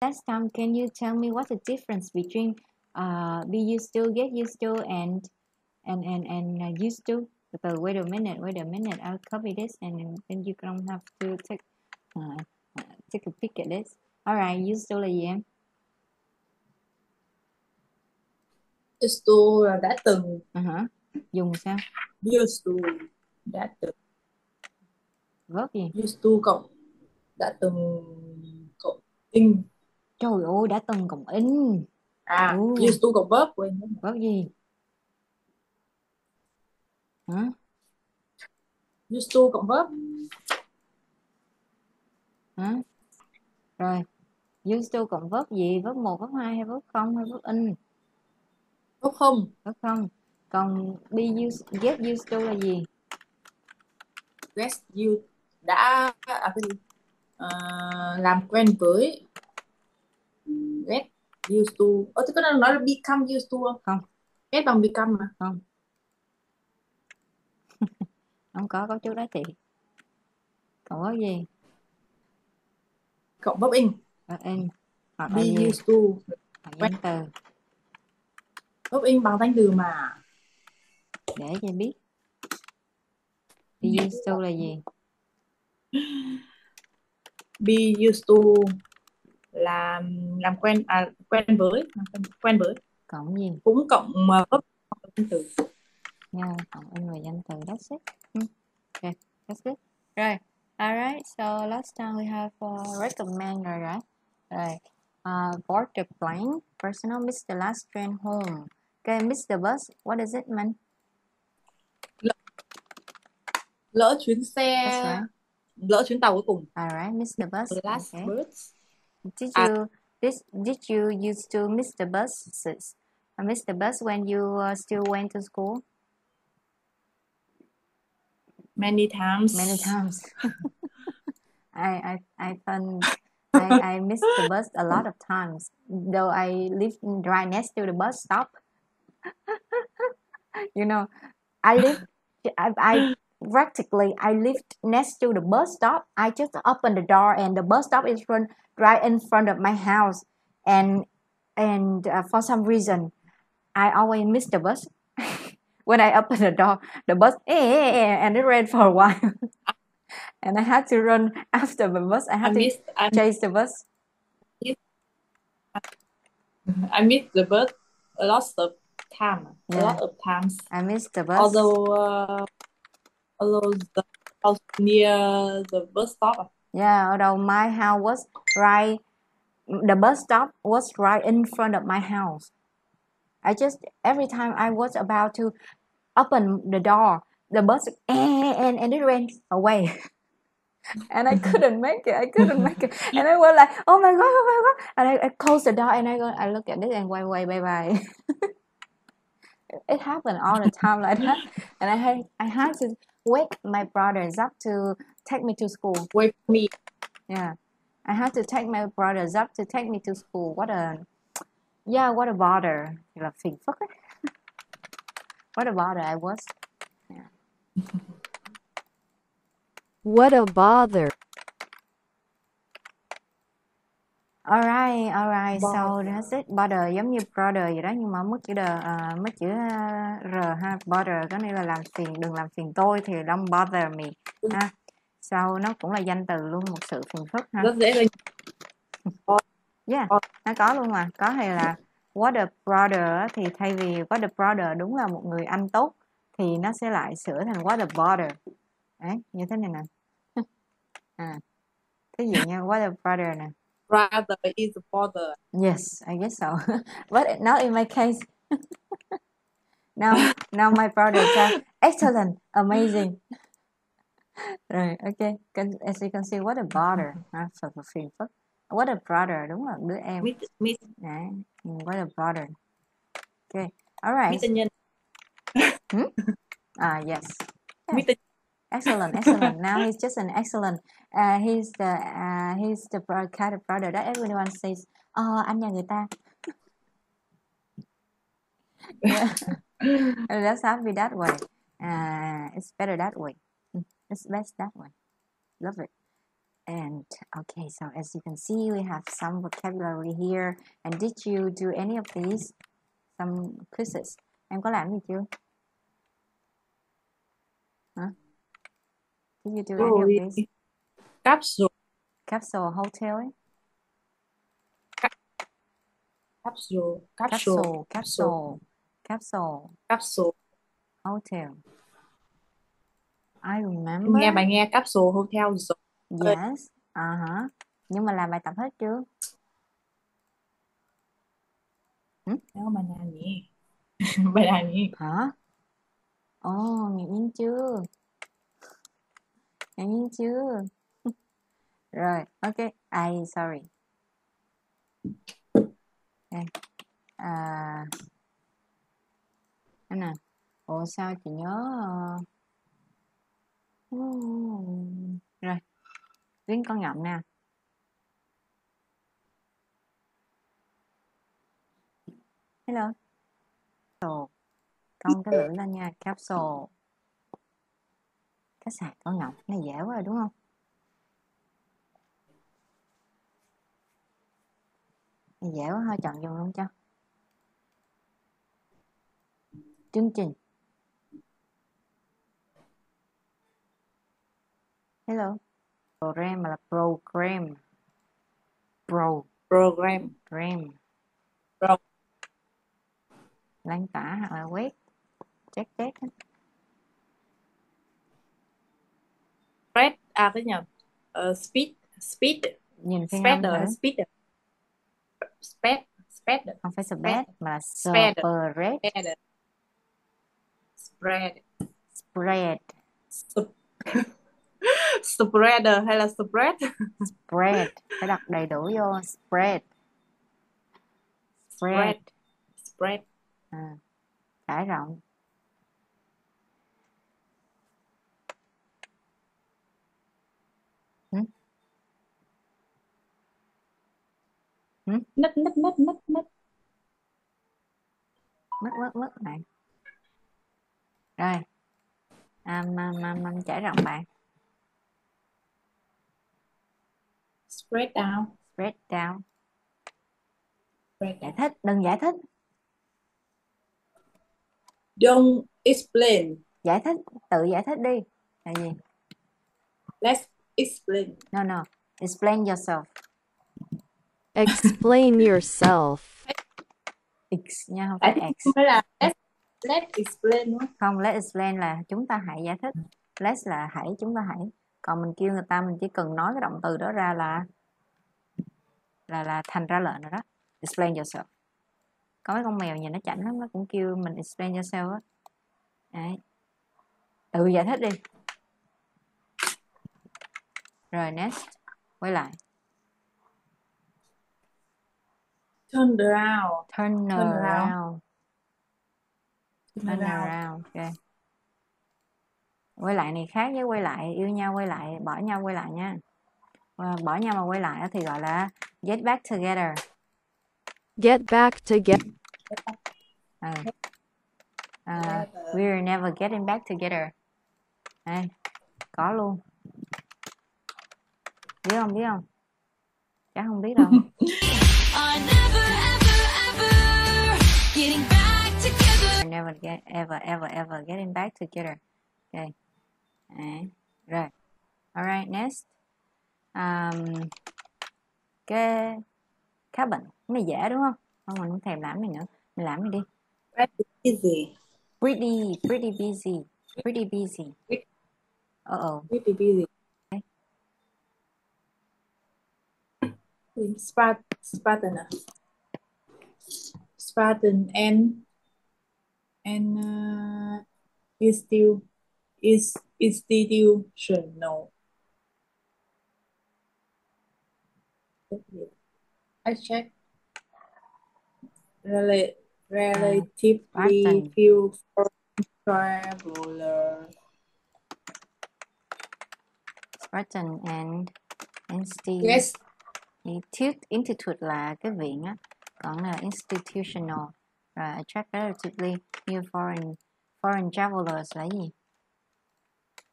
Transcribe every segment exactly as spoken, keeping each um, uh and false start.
Last time, can you tell me what's the difference between uh, be used to, get used to, and and and and uh, used to? But wait a minute, wait a minute. I'll copy this, and then you don't have to take uh, take a peek at this. All right, used to là gì em? Used to là đã từng. Uh-huh. Dùng sao? Used to đã từng. Vớt gì? Used to cộng đã từng cộng in. Trời ơi, đã từng cộng in. À, uh. used to cộng verb quên. Verb gì? Hả? Used to cộng verb. Hả? Rồi, used to cộng verb gì? Verb một, verb hai hay verb không hay verb in? Verb không. Verb không. Còn be used, get used to là gì? Get used đã à, uh, làm quen với. Get used to. Ủa, tôi có nói là become used to không? Không. Get bằng become mà. Không. Không có có trước đó chị. Còn có gì? Cộng verb in. Verb in. Hoặc be là used to. Hoặc danh từ. Verb in bằng danh từ mà. Để cho biết. Be used to là gì? Be used to là làm quen à, quen với quen với. Cộng gì? Cũng cộng mà verb cộng danh từ. Yeah, cộng in và danh từ. That's it. Okay, that's good. Rồi. Alright, so last time we have uh, recommend rồi, right? Right. Uh, board the plane. Personal miss the last train home. Okay, miss the bus. What does it mean? Lỡ, lỡ chuyến xe, right. Lỡ chuyến tàu cuối cùng. Alright, miss the bus. The last okay. Bus. Did you this? Did you used to miss the buses? I miss the bus when you uh, still went to school. Many times. Many times. I I I found I, I missed the bus a lot of times. Though I live right next to the bus stop. You know, I live I, I practically I lived next to the bus stop. I just opened the door and the bus stop is run right in front of my house. And and uh, for some reason, I always miss the bus. When I opened the door, the bus eh, eh, eh, and it ran for a while, and I had to run after the bus. I had I to missed, chase I, the bus. I missed the bus a lot of time. Yeah. A lot of times. I missed the bus. Although, uh, although the house near the bus stop. Yeah, although my house was right, the bus stop was right in front of my house. I just every time I was about to open the door, the bus and and, and it ran away, and I couldn't make it. I couldn't make it, and I was like, "Oh my god, oh my god!" And I, I closed the door, and I go, I look at this and wait, wait, bye bye. It happened all the time like that, and I had I had to wake my brothers up to take me to school. Wake me, yeah. I had to take my brothers up to take me to school. What a Yeah, what a bother. Là phiền phức ấy. What a bother I was. Yeah. What a bother. All right, all right. Bother. So that's it. Bother giống như brother vậy đó, nhưng mà mất chữ d, uh, mất chữ r ha. Bother có nghĩa là làm phiền, đừng làm phiền tôi thì don't bother me ha. So nó cũng là danh từ luôn, một sự phiền phức ha. Rất dễ thôi. Yeah, nó có luôn mà. Có hay là what a brother thì thay vì what a brother đúng là một người anh tốt thì nó sẽ lại sửa thành what a brother. Đấy, như thế này nè. À, thí dụ nha, what a brother nè. Brother is a brother. Yes, I guess so. But not in my case. Now, now my brother said, excellent, amazing. Rồi, ok. As you can see, what a brother. So, for phiền phức. What a brother, đúng rồi, đứa em. Mít, mít. Đấy, what a brother. Okay, alright. Mít tên nhân. Hmm? Ah, yes. Yes. Tên... Excellent, excellent. Now he's just an excellent. Uh, he's the uh, he's the kind of brother that everyone says, oh, anh nhà người ta. Yeah. That's happy that way. Uh, it's better that way. It's best that way. Love it. And okay, so as you can see, we have some vocabulary here. And did you do any of these? Some quizzes. Em có làm gì chưa? Huh? Did you do oh, any of these? Capsule. Capsule hotel ấy. Capsule. Capsule. Capsule. Capsule. Capsule. Capsule. Hotel. I remember. Nghe bài nghe capsule hotel rồi. Yes. Uh-huh. Nhưng mà làm bài tập hết chưa? Hm? Đâu mà làm gì? Bài làm gì? Hả? Ồ, oh, ngạc nhiên chưa? Ngạc nhiên chưa? Rồi, ok. I sorry. Okay. À, em nè. Ủa sao chị nhớ? Uh... Rồi. Đến con ngậm nè. Hello. Capsule. Cong cái lưỡi lên nha. Capsule. Cái sạc con ngậm này dễ quá rồi đúng không? Này dễ quá, hơi chọn dùng luôn cho. Chương trình. Hello. Program là program. Pro. Program. Program. Pro. Lan tỏa hoặc là web. Check check. Spread. À cái nhầm. Uh, speed. Speed. Nhìn cái speed. Speed. Spread. Spread. Không phải spread mà là spread. Spread. Spread. Spread. Spreader hay là spread? Spread. Phải đặt đầy đủ vô. Spread. Spread. Spread. À, trải rộng. Nít nít nít nít nít nít mất mất mất này. Rồi à, mà mà mà trải rộng bạn. Spread down. Spread down. Spread. Giải thích, đừng giải thích. Don't explain. Giải thích, tự giải thích đi. Là gì? Let's explain. No, no. Explain yourself. Explain yourself. X nha, không phải X. Là let's, let's explain. Không, let's explain là chúng ta hãy giải thích. Let's là hãy, chúng ta hãy. Còn mình kêu người ta, mình chỉ cần nói cái động từ đó ra là là là thành ra lệnh rồi đó. Explain yourself. Có mấy con mèo nhìn nó chảnh lắm, nó cũng kêu mình explain yourself á. Đấy. Tự giải thích đi. Rồi next, quay lại. Turn around. Turn around. Turn around. Ok. Quay lại này khác với quay lại, yêu nhau quay lại, bỏ nhau quay lại nha. Bỏ nhau mà quay lại thì gọi là get back together. Get back together. À. À, we're never getting back together. À, có luôn. Biết không, biết không? Chắc không biết đâu. We're never get, ever ever ever getting back together. Okay. À, rồi. Alright, next. Um, cái khá bệnh. Cái này dễ đúng không? Không, mình không thèm làm này nữa. Mình làm này đi. Pretty busy. Pretty, pretty busy. Pretty busy. Uh-oh. Pretty busy. Okay. Spartan. Spartan. Spartan and and uh, is still is institutional. I check. Rel relatively uh, few travelers. Spartan and Institute. Yes. Institute, Institute là cái viện á, còn là institutional. Rồi, attract relatively few foreign foreign travelers là gì?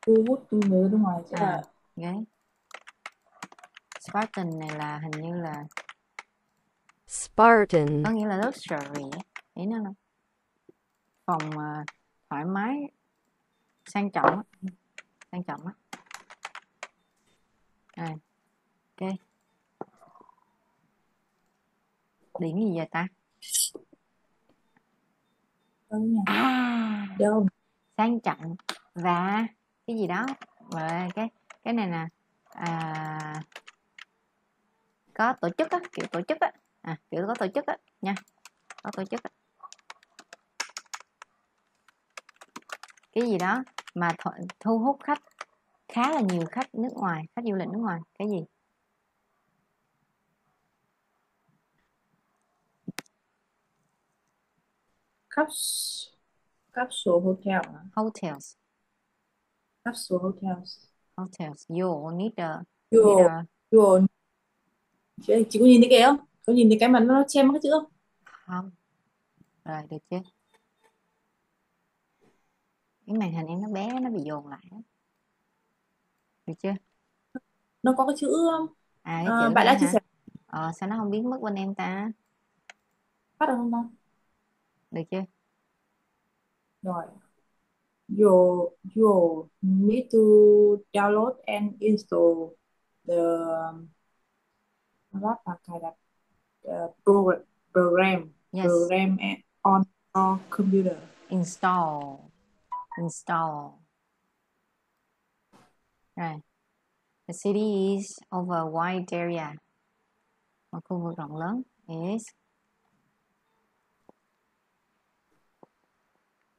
Thu hút người nước ngoài chứ. Vậy. Spartan này là hình như là Spartan có nghĩa là luxury, ý nó là phòng uh, thoải mái, sang trọng, sang trọng á. À, ok. Điểm gì vậy ta? À, đúng. Sang trọng và cái gì đó, và cái cái này nè, à, có tổ chức á, kiểu tổ chức á, à, kiểu có tổ chức á nha, có tổ chức á. Cái gì đó mà thu hút khách, khá là nhiều khách nước ngoài, khách du lịch nước ngoài, cái gì? Capsule, capsule hotel. Hotels. Capsule hotels. Hotels. You need a. You. Need a... You. Chị, chị có nhìn thấy cái không? Có nhìn thấy cái mà nó che mất cái chữ không? Không. Rồi được chứ. Cái màn hình em nó bé, nó bị dồn lại. Được chưa? Nó có cái chữ không? À, cái chữ à, bạn đã chia sẻ. Ờ, sao nó không biến mất bên em ta? Phát được không không? Được chưa? Rồi. You, you need to download and install the what are kind of uh, program program, yes. Program on your computer. Install. Install. Right. The city is over a wide area. Một khu vực rộng lớn. Yes.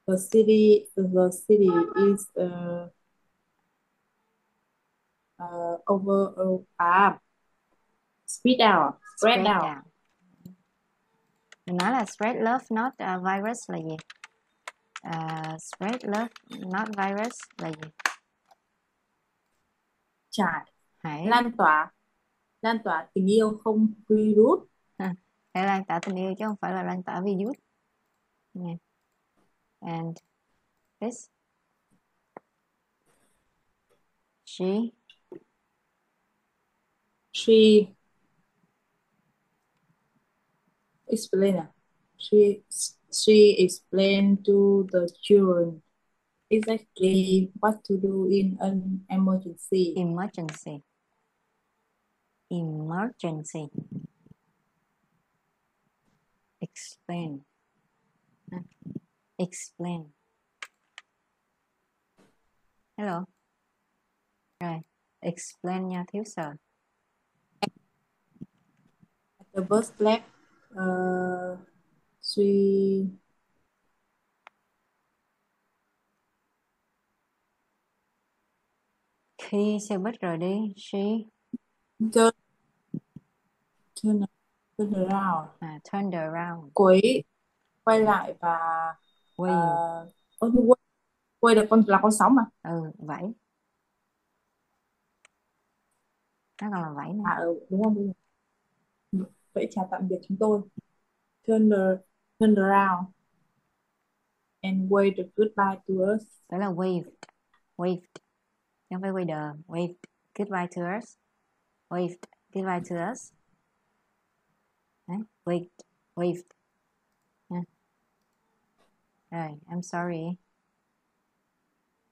The city, the city is uh, uh, over uh, ah, spread out, spread, spread out. out. Mình nói là spread love not uh, virus là gì? Uh, spread love not virus là gì? Trải, hãy lan tỏa, lan tỏa tình yêu không virus. À, hãy lan tỏa tình yêu chứ không phải là lan tỏa virus. Yeah. And this, she, she, explain. She, she explained to the children exactly what to do in an emergency. Emergency. Emergency. Explain. Explain. Hello. Rồi, explain nha thiếu sở. The bus left uh, she khi xe buýt rồi đi, she turn turn turn around. À, turn around. Cô ấy quay lại và quay uh, quay được con là con sóng mà. Ừ, vậy nó còn là vậy à, ừ, đúng không? Vậy chào tạm biệt chúng tôi. Turn the, turn around and wave the goodbye to us. Đó là waved, waved, không phải waved, waved goodbye to us, waved goodbye to us. Đấy, waved, waved. Right. I'm sorry.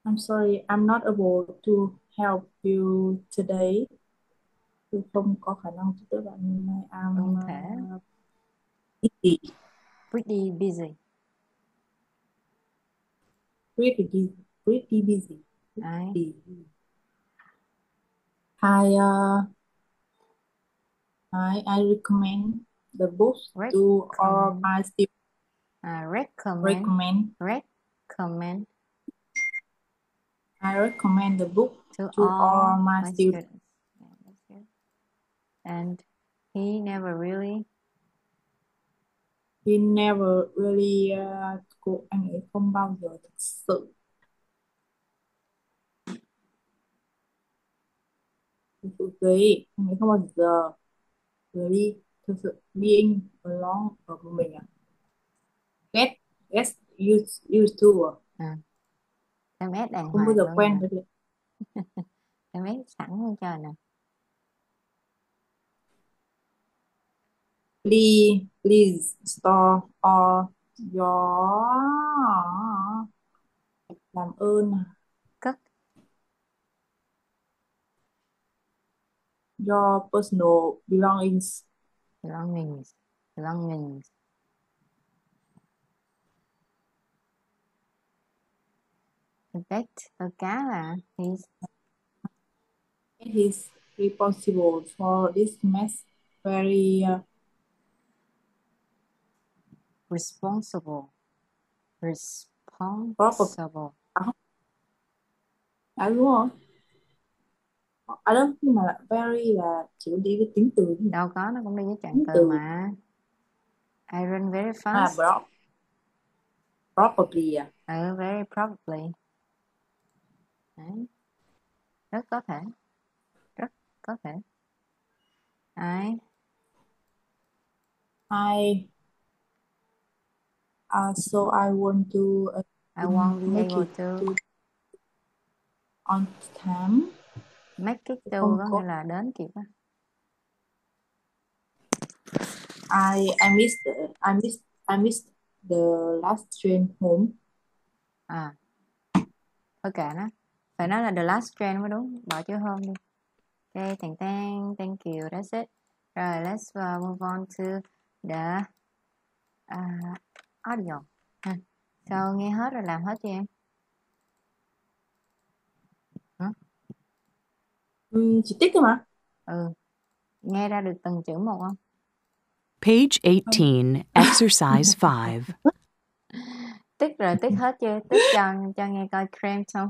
I'm sorry. I'm not able to help you today. Tôi không có khả năng giúp đỡ bạn hôm nay. I'm uh, busy. Pretty busy. Pretty busy. Pretty busy. Right. I uh, I I recommend the books right. to all my students. I recommend, recommend, recommend. I recommend the book to, to all, all my students. students. And he never really, he never really, uh, cô anh ấy không bao giờ thực sự. Thực sự, anh ấy không bao giờ really thực sự being alone ở của mình à. Get, get used, used to. À. Em ép đàng không bao giờ quen với việc. Em ép sẵn luôn trời nè. Please, please store all your làm ơn các your personal belongings belongings belongings That a cá là his It is responsible for this mess very uh, responsible responsible à, à đúng không? À đó, nhưng mà là very là chịu đi cái tính từ đâu có, nó cũng đi với trạng từ mà. I run very fast. À, probably à? Ừ, very probably. Đấy. Rất có thể. Rất có thể. I I Uh, so I want to uh, I want to make it to on time. Make it to có nghĩa là đến kịp á. I I missed I missed I missed the last train home. À. Thôi kệ nó. Phải nói là the last train mới đúng, bỏ chữ home đi. Okay, thank thank thank you. That's it. Rồi let's uh, move on to the uh, audio. À, sao nghe hết rồi làm hết cho em? Hả? Ừ, chỉ tích thôi mà. Ừ. Nghe ra được từng chữ một không? Page eighteen, exercise five. Tích rồi, tích hết chưa? Tích cho, cho nghe coi cramped không?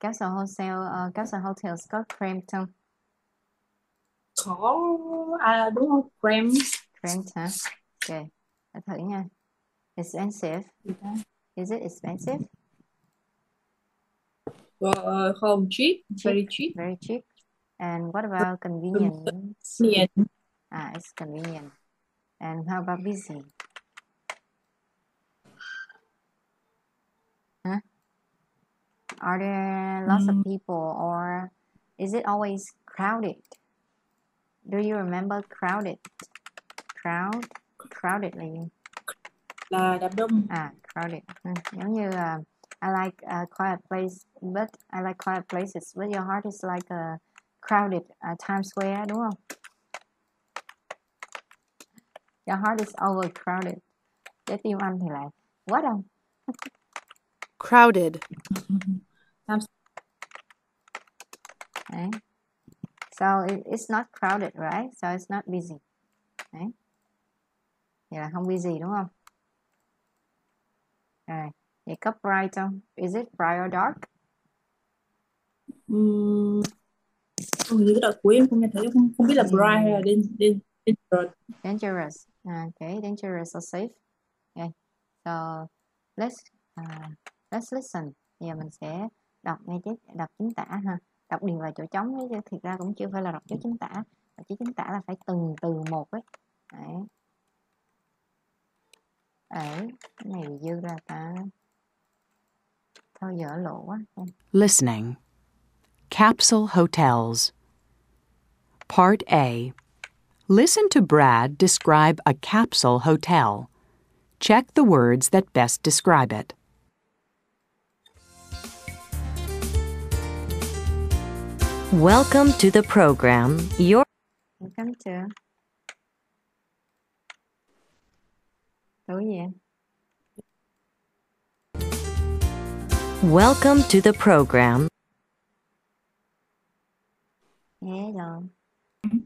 Castle Hotel, uh, Castle Hotels có cramped không? Có, à đúng không? Cramped. Cramped hả? Ok. Thử nha. Expensive. Is it expensive? Well, uh, home cheap. cheap, very cheap. Very cheap. And what about convenient? Convenient. Ah, it's convenient. And how about busy? Huh? Are there lots mm. of people or is it always crowded? Do you remember crowded? Crowd? Crowded là gì? Là đám đông. À, crowded. Ừ, giống như uh, I like a quiet place, but I like quiet places, but your heart is like a crowded uh, Times Square, đúng không? Your heart is overcrowded. Trái tim anh thì lại quá đông. Crowded. Đấy. So it, it's not crowded, right? So it's not busy. Đấy. Vậy là không busy đúng không? Rồi, vậy có bright không? Is it bright or dark? Ừm, không biết cái đợt cuối em không nghe thấy, không, không biết là bright hay là dangerous. Dangerous, okay, dangerous or safe. Okay, so let's uh, let's listen. Giờ mình sẽ đọc ngay chứ, đọc chính tả ha. Đọc điền vào chỗ trống ấy chứ, thiệt ra cũng chưa phải là đọc chữ chính tả. Đọc chữ chính tả là phải từng từ một ấy. Đấy. Ấy, cái này dư ra ta. Thôi dở lộ quá. Listening. Capsule Hotels. Part A. Listen to Brad describe a capsule hotel. Check the words that best describe it. Welcome to the program. Your Welcome to Welcome to the program. Hello.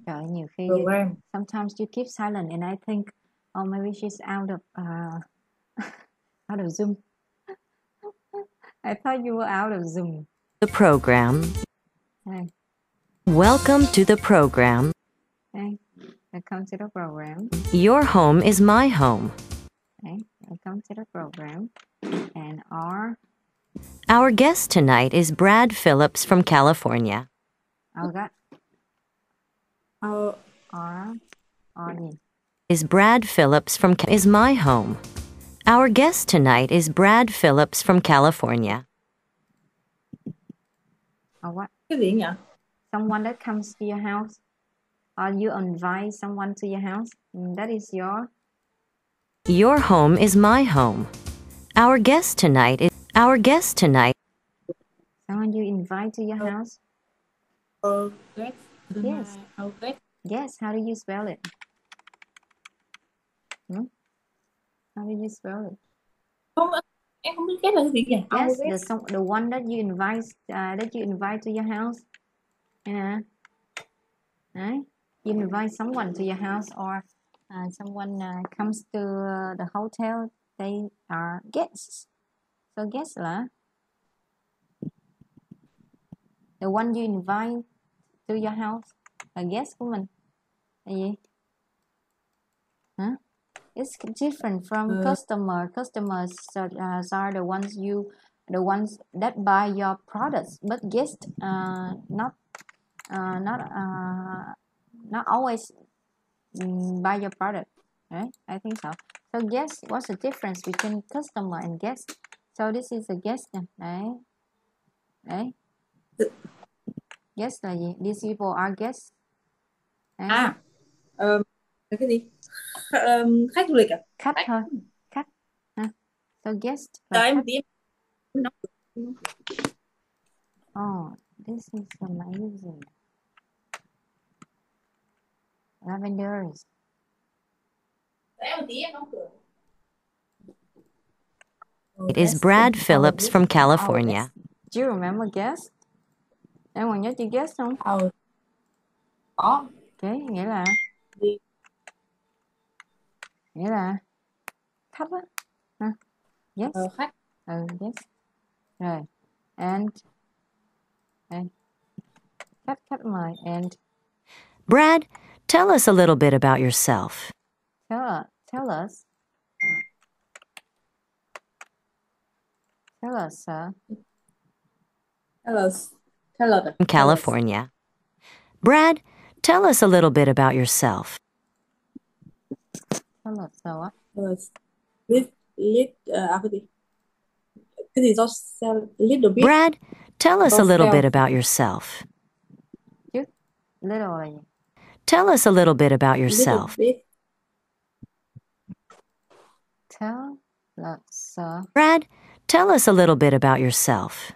Trời, nhiều khi you, sometimes you keep silent and I think, oh maybe she's out of uh, out of Zoom. I thought you were out of Zoom. The program. Hey. Welcome to the program. Hey. Welcome to the program. Your home is my home. Okay, welcome to the program. And our... Our guest tonight is Brad Phillips from California. Our guest our, our, our is Brad Phillips from is my home. Our guest tonight is Brad Phillips from California. Our what? Someone that comes to your house. or you invite someone to your house. That is your... Your home is my home. Our guest tonight is... Our guest tonight... Someone you invite to your house? Our guest? Yes. Our guest? Yes, how do you spell it? Hmm? How do you spell it? Không, em không biết cái là cái gì vậy? Yes, the, song, the one that you invite, uh, that you invite to your house. Yeah. Right? You invite someone to your house or uh, someone uh, comes to uh, the hotel. They are guests. So guests là the one you invite to your house. A guest của mình là gì? Hả? It's different from uh, customer. Customers uh, are the ones you, the ones that buy your products. But guests, uh, not, uh, not, uh, not always buy your product. Right? I think so. So guests, what's the difference between customer and guest? So this is a guest nè. Đấy. Đấy. Guest là gì? These people are guests. Đấy. À. Um, cái gì? Um, khách du lịch à? Khách thôi. Khách. À. So guest. Rồi em đi. Oh, this is amazing. Lavenders. It is Brad Phillips from California. Oh, do you remember guest? Em còn nhớ chữ guest không? Ừ. Có. Okay, nghĩa là nghĩa là khách á, ha, yes, ừ, khách, ừ, yes, rồi, and, and, khách, khách mời, and. Brad, tell us a little bit about yourself. Tell, tell us, tell us, sir. Tell us, tell us. California. Brad, tell us a little bit about yourself. Tell us what? Little, little bit. Brad, tell us a little bit about yourself. Little. Tell us a little bit about yourself. Tell us. Brad, tell us a little bit about yourself.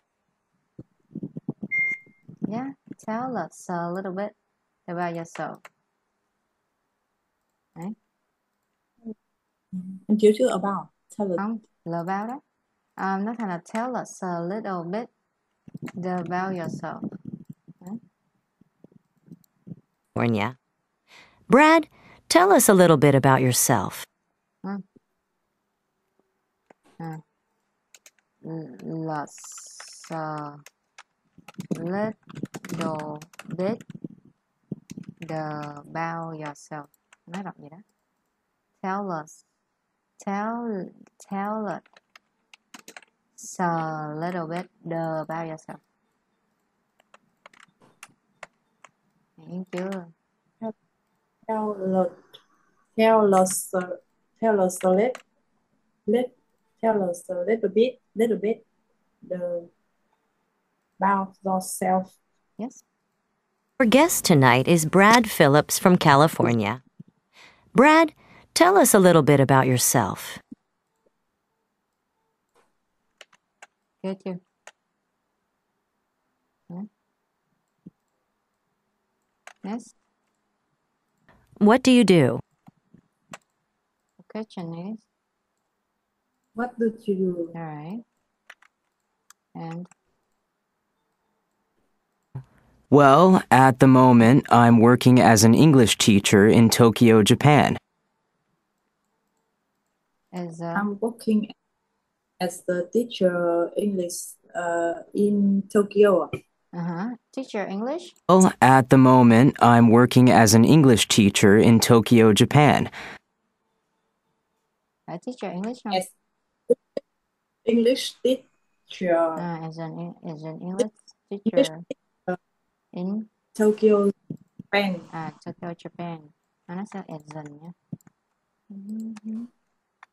Yeah, tell us a little bit about yourself. Right? Em thiếu chữ about. Tell us. Không, là about đó. Um, nó thành là tell us a little bit about yourself. Right? Yeah. Brad, tell us a little bit about yourself. À. À. Let's a little bit about yourself. Nói đọc gì đó. Tell us. Tell, tell us a little bit about yourself. Thấy chưa? Tell us, tell us, tell us a little, little, tell us a little bit, little bit, the about yourself. Yes. Our guest tonight is Brad Phillips from California. Brad, tell us a little bit about yourself. Good, you. Yeah. Yes. What do you do? The question is, what do you do? All right. And. Well, at the moment, I'm working as an English teacher in Tokyo, Japan. As a, I'm working as the teacher English uh, in Tokyo. Uh-huh. Teacher English? Well, at the moment, I'm working as an English teacher in Tokyo, Japan. A teacher English? No? Yes. English teacher. Uh, as, an, as an English teacher English in Tokyo, Japan. Ah, Tokyo, Japan. Nó nó sẽ as an nhé. Mm-hmm.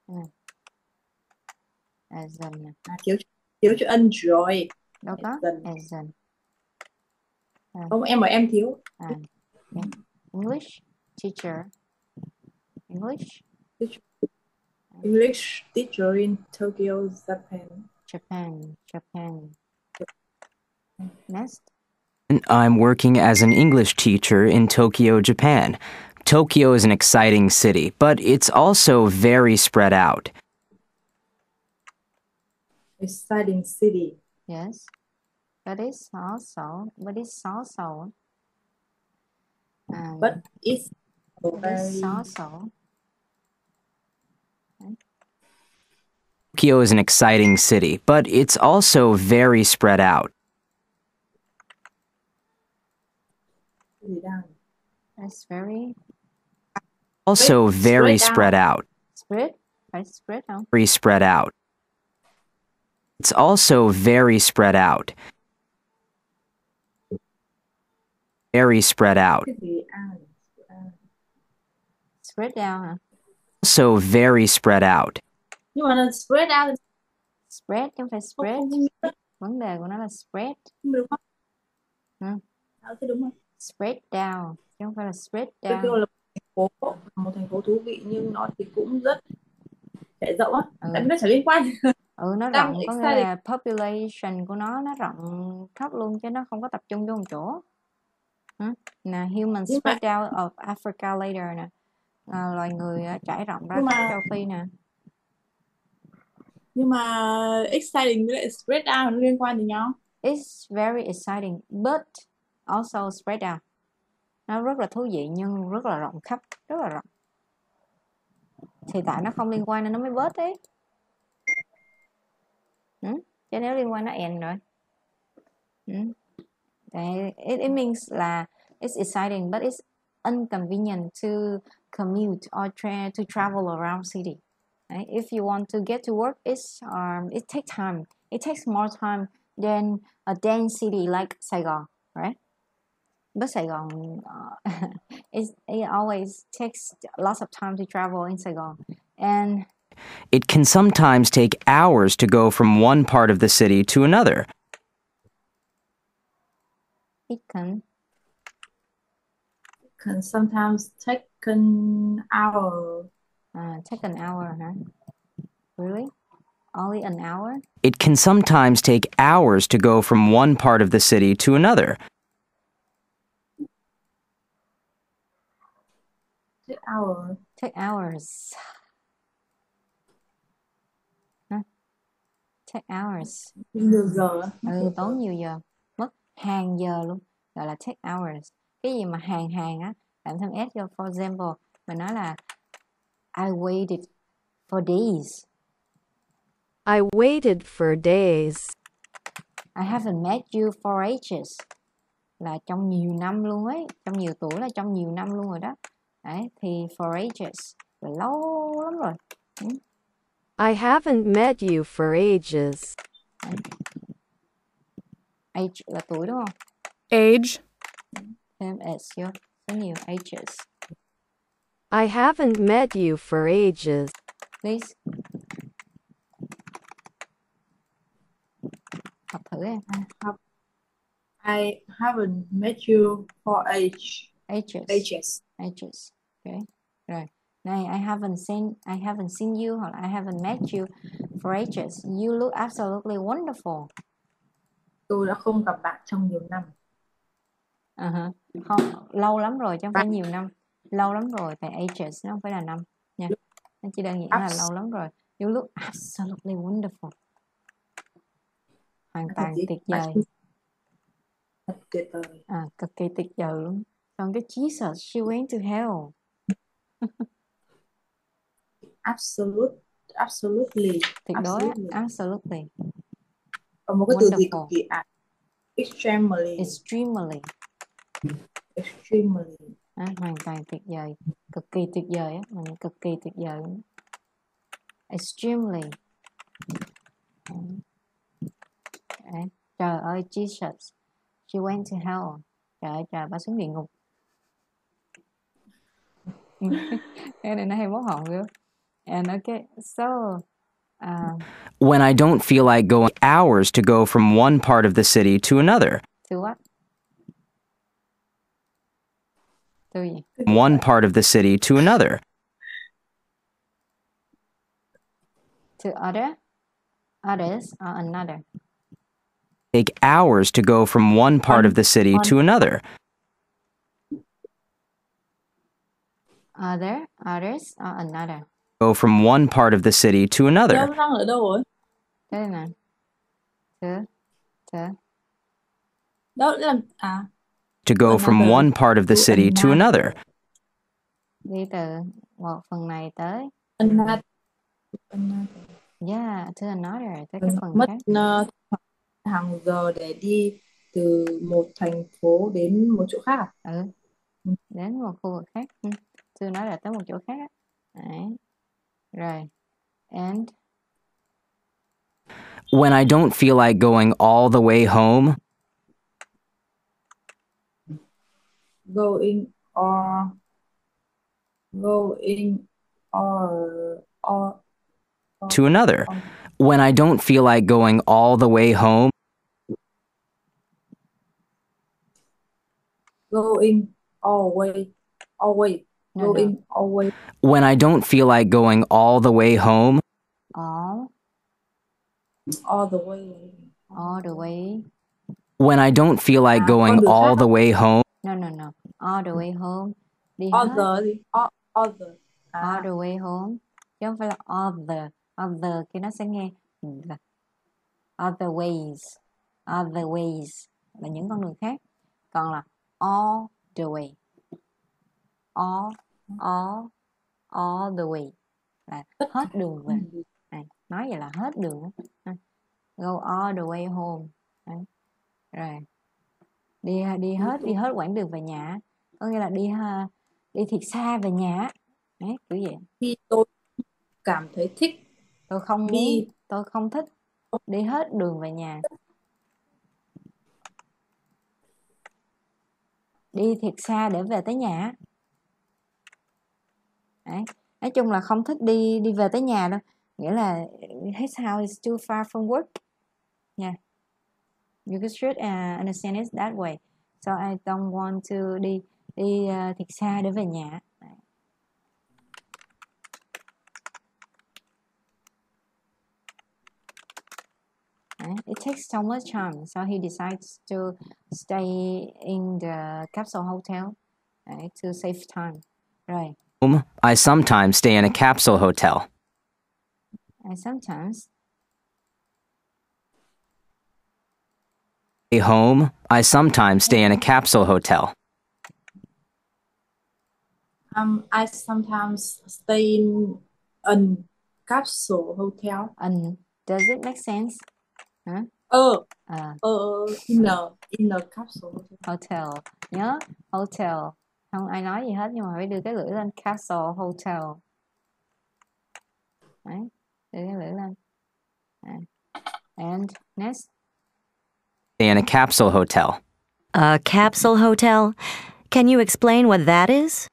Ừ. As an à, thiếu thiếu chữ ân rồi đâu có as an à. Không em mà em thiếu à. English teacher. English teacher. English teacher in Tokyo, Japan. Japan, Japan. Next. I'm working as an English teacher in Tokyo, Japan. Tokyo is an exciting city, but it's also very spread out. Exciting city. Yes. But it's also, but it's also, um, but it's, but it's also. Tokyo is an exciting city, but it's also very spread out. That's very. Also spread, very spread out. Spread? I spread out. Very spread out. It's also very spread out. Very spread out. Spread out. Also very spread out. You wanna spread out? Spread? Không phải spread. Vấn đề của nó là spread. Đúng không? Hả? Đúng không? Spread down. Chứ không phải là spread down. Tokyo là một thành phố, một thành phố thú vị nhưng nó thì cũng rất trải rộng á. Ừ. Tại vì nó chả liên quan. Ừ, nó rộng có nghĩa là population của nó nó rộng khắp luôn chứ nó không có tập trung vô một chỗ. Hả? Nè, human spread mà... down of Africa later nè. À, loài người trải rộng ra khắp mà... châu Phi nè. Nhưng mà exciting với lại spread out nó liên quan đến nhau. It's very exciting but also spread out. Nó rất là thú vị nhưng rất là rộng khắp, rất là rộng. Thì tại nó không liên quan nên nó mới bớt đấy. Ừ? Chứ nếu liên quan nó end rồi. Ừ? Đấy, it, it means là it's exciting but it's inconvenient to commute or tra to travel around city. Đấy, if you want to get to work, it's um, it takes time. It takes more time than a dense city like Saigon, right? But Saigon, uh, it, it always takes lots of time to travel in Saigon. And it can sometimes take hours to go from one part of the city to another. It can. It can sometimes take an hour. Uh, take an hour, huh? Really? Only an hour? It can sometimes take hours to go from one part of the city to another. Take hours. Take hours. Huh? Take hours. Nhiều giờ. Ừ, tốn nhiều giờ. Mất hàng giờ luôn. Gọi là take hours. Cái gì mà hàng hàng á, làm thêm s vô. For example, mình nói là I waited for days. I waited for days. I haven't met you for ages. Là trong nhiều năm luôn ấy. Trong nhiều tuổi là trong nhiều năm luôn rồi đó. Đấy, thì for ages là lâu lắm rồi. Ừ. I haven't met you for ages. Đấy. Age là tuổi đúng không? Age. Thêm s vô. Có nhiều ages. I haven't met you for ages. Please. Học thử em. I haven't met you for age. Ages. Ages. Ages. Okay. Rồi. Này, I haven't seen I haven't seen you hoặc I haven't met you for ages. You look absolutely wonderful. Tôi đã không gặp bạn trong nhiều năm. Uh-huh. Không, lâu lắm rồi chứ không phải nhiều năm. Lâu lắm rồi, tại ages nó không phải là năm nha. Nó chỉ đơn giản là lâu lắm rồi. You look absolutely wonderful. Hoàn toàn tuyệt vời. À, cực kỳ tuyệt vời luôn. Còn cái Jesus, she went to hell. Absolute, absolutely. Tuyệt đối, absolutely. Absolutely. Còn một cái wonderful. Từ gì cực kỳ ạ? Extremely. Extremely. Extremely. À, hoàn toàn tuyệt vời, cực kỳ tuyệt vời á, mình cực kỳ tuyệt vời. Extremely. À, trời ơi, Jesus, she went to hell. Trời ơi, trời, bà xuống địa ngục. Cái này nó hay mốt hồn luôn. And okay, so. Uh, When I don't feel like going hours to go from one part of the city to another. To what? from one part of the city to another. To other, others are another. Take hours to go from one part of the city on, to another. Other, others are another. Go from one part of the city to another. Đang ở đâu rồi? Đây này. Thế, thế. Đó là à. To go from one part of the city to another. Đi từ một phần này tới. Another. Yeah, to another. Tới cái phần mất khác. Hàng giờ để đi từ một thành phố đến một chỗ khác à? Ừ. Đến một khu vực khác. Tôi nói là tới một chỗ khác. Đấy. Rồi. And when I don't feel like going all the way home. Going or going or or to another. When I don't feel like going all the way home. Going always, always, going always. When I don't feel like going all the way home. All, all the way, all the way. When I don't feel like going all the way home. No, no, no. All the way home. Đi all hết. The, all, all the, à. All the way home. Chứ không phải là all the. Other kia nó sẽ nghe other ways, other ways là những con đường khác, còn là all the way, all all all the way là hết đường về. Này, nói vậy là hết đường. Go all the way home. Đấy. Rồi đi đi hết đi hết quãng đường về nhà, có nghĩa là đi đi thiệt xa về nhà. Đấy, kiểu vậy. Khi tôi cảm thấy thích tôi không đi, tôi không thích đi hết đường về nhà. Đi thiệt xa để về tới nhà. Đấy. Nói chung là không thích đi đi về tới nhà đâu. Nghĩa là his house is too far from work. Yeah. You should uh, understand it that way. So I don't want to đi đi uh, thiệt xa để về nhà. It takes so much time, so he decides to stay in the capsule hotel, right, to save time. Right. I sometimes stay in a capsule hotel. I sometimes. At home, I sometimes stay in a capsule hotel. Um, I sometimes stay in a capsule hotel. Um, does it make sense? Hả? Ờ, à. ờ, in the, in the capsule hotel. Nhớ, hotel. Không ai nói gì hết nhưng mà phải đưa cái lưỡi lên. Capsule hotel. Đấy, đưa cái lưỡi lên. Đấy. And next. In a capsule hotel. A capsule hotel. Can you explain what that is?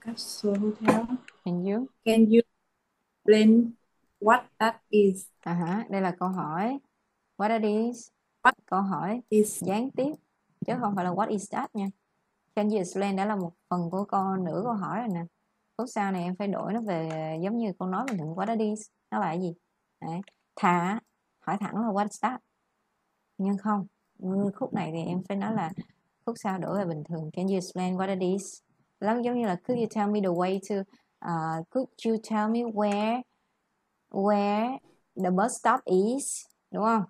Capsule hotel. Can you? Can you explain what that is? Uh-huh. Đây là câu hỏi. What that is? What câu hỏi is gián tiếp chứ không phải là what is that nha. Can you explain đã là một phần của câu nửa câu hỏi rồi nè. Câu sau này em phải đổi nó về giống như câu nói bình thường. What that is? Nó là cái gì? Đấy. Thả hỏi thẳng là what is that? Nhưng không. Khúc này thì em phải nói là khúc sau đổi về bình thường. Can you explain what that is? Lắm giống như là could you tell me the way to? Uh, could you tell me where? Where the bus stop is, đúng không?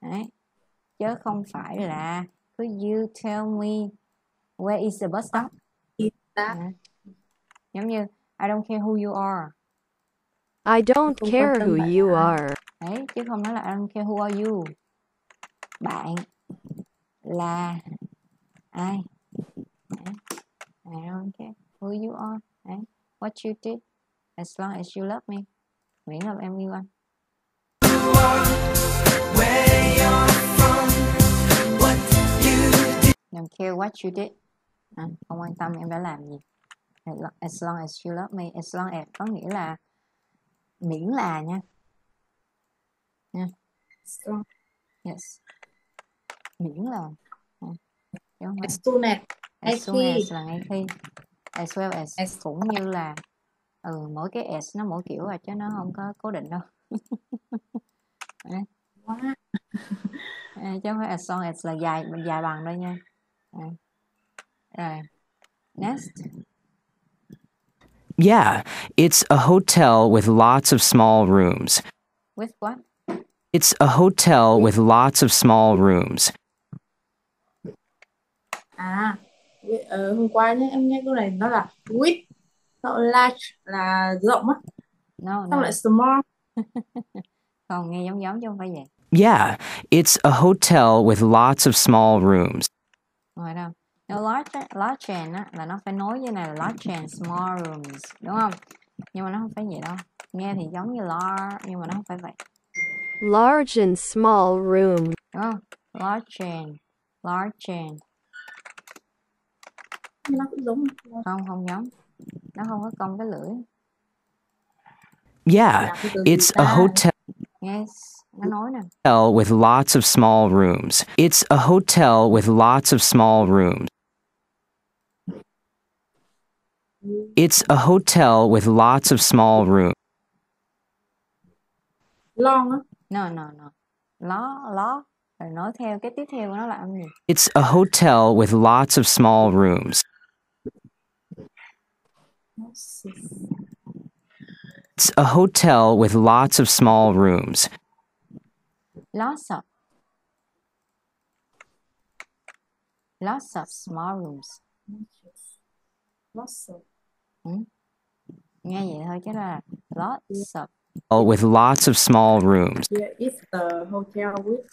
Đấy. Chứ không phải là could you tell me where is the bus stop? Đấy. Giống như I don't care who you are. I don't không care who you hả? Are. Đấy, chứ không nói là I don't care who are you. Bạn là ai? Đấy. I don't care who you are. Đấy. What you did as long as you love me. Miễn là em yêu anh. Don't care what you did. À, không quan tâm em đã làm gì. As long as you love me. As long as có nghĩa là miễn là nha. Nha. Yes. Miễn là. Đúng rồi. As soon as, as, as, soon as là ngay khi. As well as, as cũng như là ừ, mỗi cái as nó mỗi kiểu à, chứ nó không có cố định đâu. Quá. À, chứ không phải as long as là dài, mình dài bằng thôi nha. À. À. Next. Yeah, it's a hotel with lots of small rooms. With what? It's a hotel with lots of small rooms. À, uh, hôm qua nhé, em nghe câu này nó là with, sau large là rộng á. No, sau no. Lại small. Còn nghe giống giống chứ không phải vậy. Yeah, it's a hotel with lots of small rooms. Ngoài đâu? No, large, large and á, là nó phải nối với này là large and small rooms, đúng không? Nhưng mà nó không phải vậy đâu. Nghe thì giống như large, nhưng mà nó không phải vậy. Large and small room. Đúng không? Large and, large and. Nó cũng giống. Không, không giống. Nó không có cong cái lưỡi. Yeah, it's a hotel. Yes, nó nói nè. Hotel with lots of small rooms. It's a hotel with lots of small rooms. It's a hotel with lots of small rooms. Long á? No, no, no. Lo, lo. Rồi nói theo cái tiếp theo của nó là âm gì? It's a hotel with lots of small rooms. It's a hotel with lots of small rooms. Lots of. Lots of small rooms. Lots of. Hmm? Nghe vậy thôi chứ là lots of. Oh, with lots of small rooms. Yeah, it's the hotel with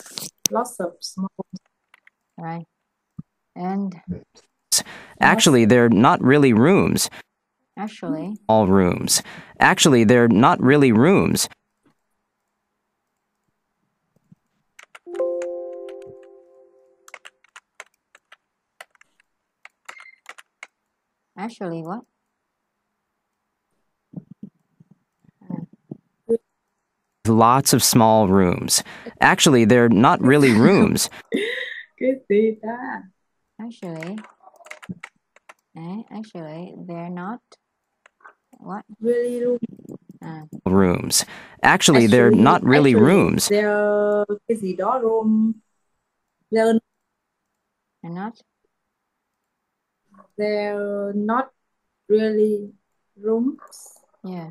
lots of small rooms. Right. And actually, they're not really rooms. Actually. All rooms. Actually, they're not really rooms. Actually, what? Lots of small rooms. Actually, they're not really rooms. Actually, eh, actually, they're not what really room. Ah. Rooms. Actually, actually, they're not really actually, rooms. They're cái gì đó room. They're not. They're not really rooms. Yeah.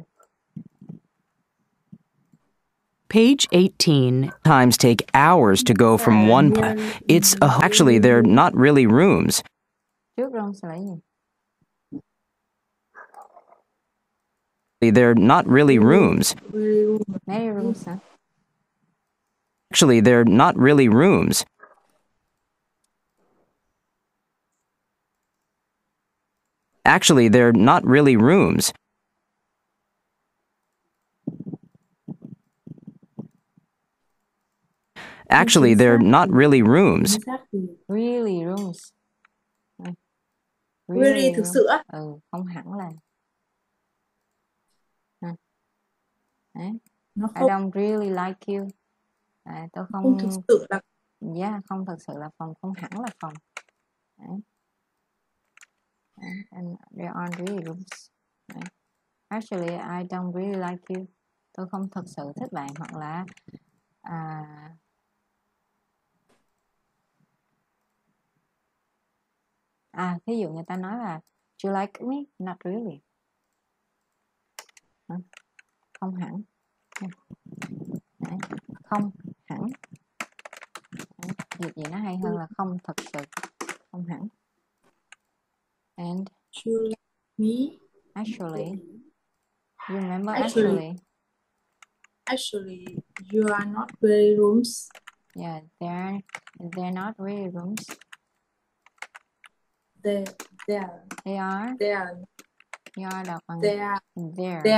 Page eighteen. Times take hours to go from one. It's a, actually they're not really rooms. They're not really rooms. Actually, they're not really rooms. Actually, they're not really rooms. Actually, they're not really rooms. Really rooms. Really, really thực sự á? Ừ, không hẳn là. À. Đấy. Nó không. I don't really like you. À, tôi không. Không thực sự là. Yeah, không thực sự là phòng, không hẳn là phòng. Đấy. And there aren't really rooms. Đấy. Actually, I don't really like you. Tôi không thực sự thích bạn hoặc là. À, À, thí dụ người ta nói là do you like me? Not really. Không hẳn. Đấy. Không hẳn. Đấy. Việc gì nó hay hơn là không thật sự. Không hẳn. And do you like me? Actually. You remember actually. Actually, you are not really rooms. Yeah, they're, they're not really rooms. They, they are. They are. They are. They are. They are. They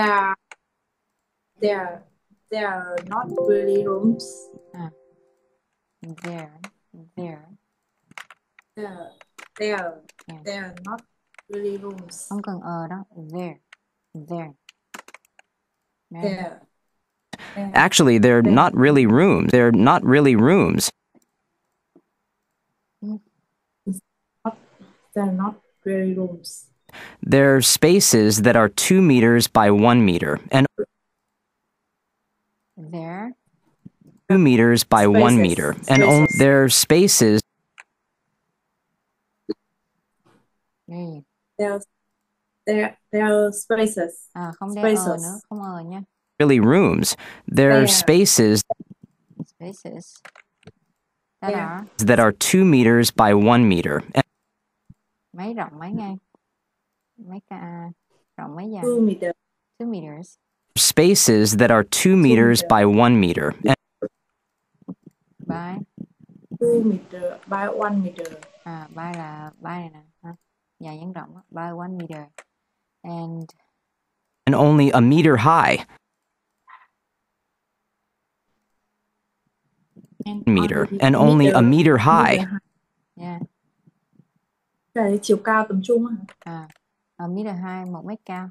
are. They are not really rooms. Ah. There. There. There. There. Yeah. They are not really rooms. Không cần ờ đó. There. There. There. There. Actually, they're there. Not really rooms. They're not really rooms. there are not very rooms. There are spaces that are two meters by one meter and there two meters by spaces. one meter spaces. and only there are spaces. Đây. There, there, there are spaces. À, không spaces. Ờ nữa, không ờ nha. Really rooms. There are spaces. Spaces. That are that are two meters by one meter. And mấy rộng mấy ngang. Mấy ca rộng mấy dài. Two meters. Two meters. Spaces that are two meters by one meter. And by two meter by one meter. À, by là by này nè. Hả? Dài ngắn rộng by one meter. And and only a meter high. And meter only, and only meter, a meter high. Meter high. Yeah. Là chiều cao tầm trung á. À, ở meter high một mét cao.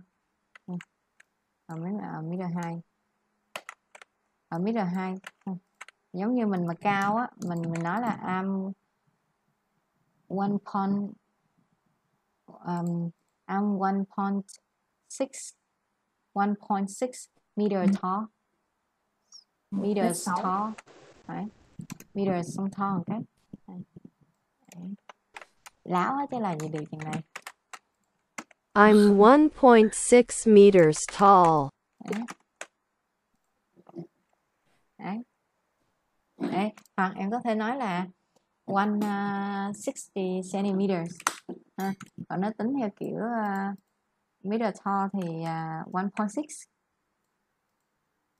Ở meter high. Ở meter high. Giống như mình mà cao á, mình mình nói là I'm one point um I'm one point six one point six meter tall. Meters tall. Đấy. Meters song tall một cái. Đấy. Lão á chứ là gì được chừng này. I'm one point six meters tall. Đấy. Đấy. Đấy. Hoặc em có thể nói là one hundred sixty centimeters. Ha. Còn nó tính theo kiểu uh, meter tall thì uh, one point six.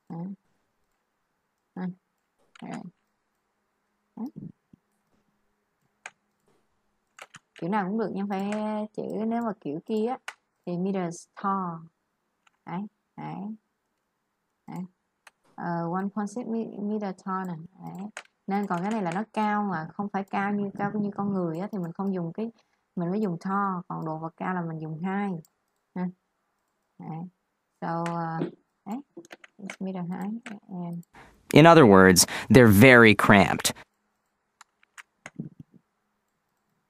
Đấy. Đấy. Đấy. Đấy. Kiểu nào cũng được nhưng phải chữ nếu mà kiểu kia á thì meters tall. Đấy, đấy. Đấy. Uh, one point six meter tall nè. Đấy. Nên còn cái này là nó cao mà không phải cao như cao như con người á thì mình không dùng cái mình mới dùng tall, còn độ vật cao là mình dùng high. Ha. Đấy. So uh, đấy. Meter high and in other words, they're very cramped.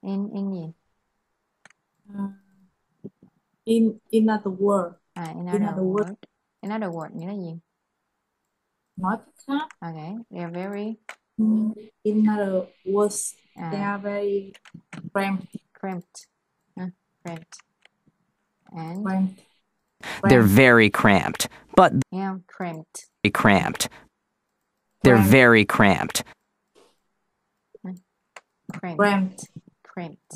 In in gì? Uh, in in other word. À, in other, in other word. word. In other word nghĩa là gì? Nói cách khác. Okay, they're very. Mm. In other words, à. They are very cramped. Cramped. Uh, cramped. And. Cramped. They're very cramped, but. Yeah, cramped. Very cramped. They're cramped. very cramped. Cramped. Cramped. Cramped.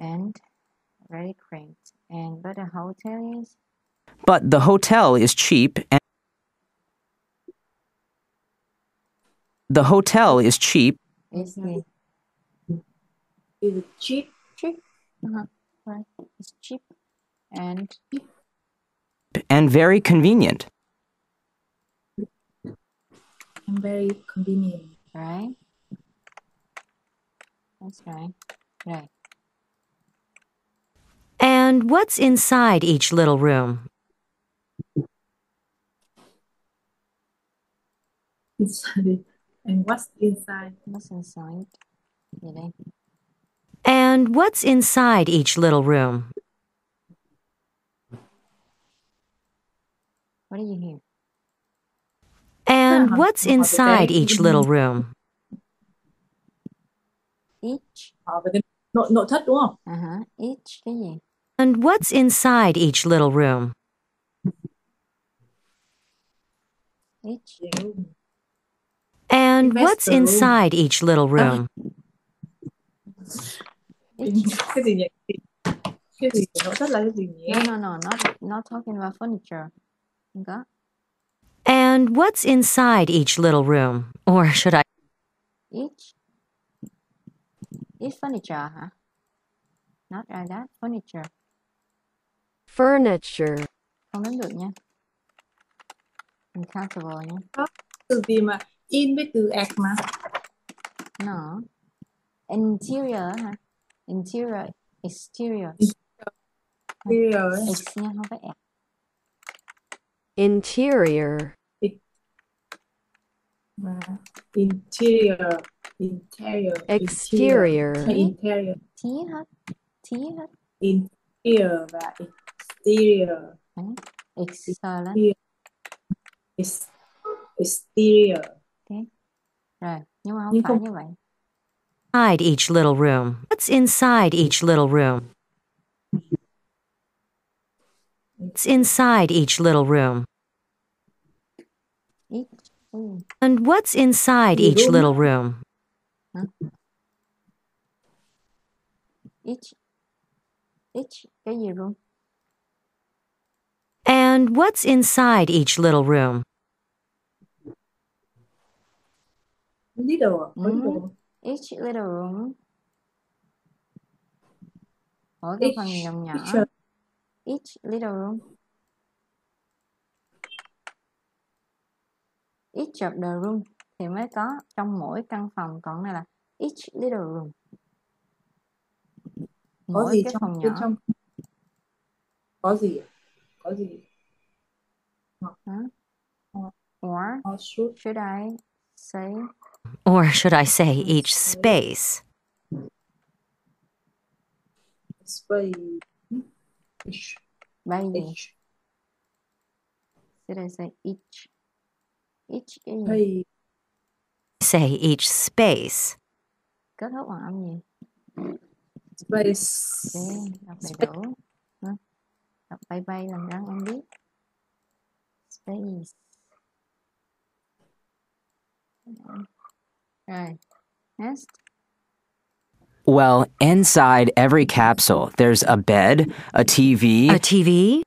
And very cramped. And but the hotel is. But the hotel is cheap. And the hotel is cheap. Is it? Is it cheap? Cheap. Uh-huh. Right. It's cheap. And. And very convenient. And very convenient, right? That's right, right. And what's inside each little room? Inside. And what's inside? What's inside? Yeah. And what's inside each little room? What do you hear? And what's inside each little room? Each. Nội thất đúng không? Uh-huh. Each cái gì? And what's inside each little room? Each. And what's inside each little room? Cái gì vậy? Cái gì nội thất là cái gì nhỉ? No, no, no, not not talking about furniture. Enggak. And what's inside each little room? Or should I? Each? Each furniture, huh? Not like that. Furniture. Furniture. Không đến được nha. Uncountable nha. Từ gì mà in với từ ex mà? No. Interior, hả? Interior, exterior. Interior. Ex nha, không phải ex. Interior. Interior. Interior. Exterior. Interior. Tí hả? Tí hả? Interior và exterior. Exterior. Exterior. Okay. Rồi, nhưng mà không nhưng phải không... như vậy. Inside each little room. What's inside each little room? It's inside each little room. Each. Mm. And what's inside each room? Little room? Huh? Each. Each. Cái gì room? And what's inside each little room? Little. Mm. Each little room. Ở cái phần nhỏ nhỏ. Each little room. Each of the room thì mới có trong mỗi căn phòng, còn này là each little room. Mỗi có gì cái trong, phòng nhỏ. Trong... Có gì? Có gì? Huh? Or, or should I say? Or should I say each space? Space. Each. By each. Should I say each? Each. Each. Say each space. Kết thúc bằng âm gì? Space. Okay, đọc đầy đủ. Đọc bay bay làm răng em biết. Space. Right. Next. Well, inside every capsule, there's a bed, a T V. A T V?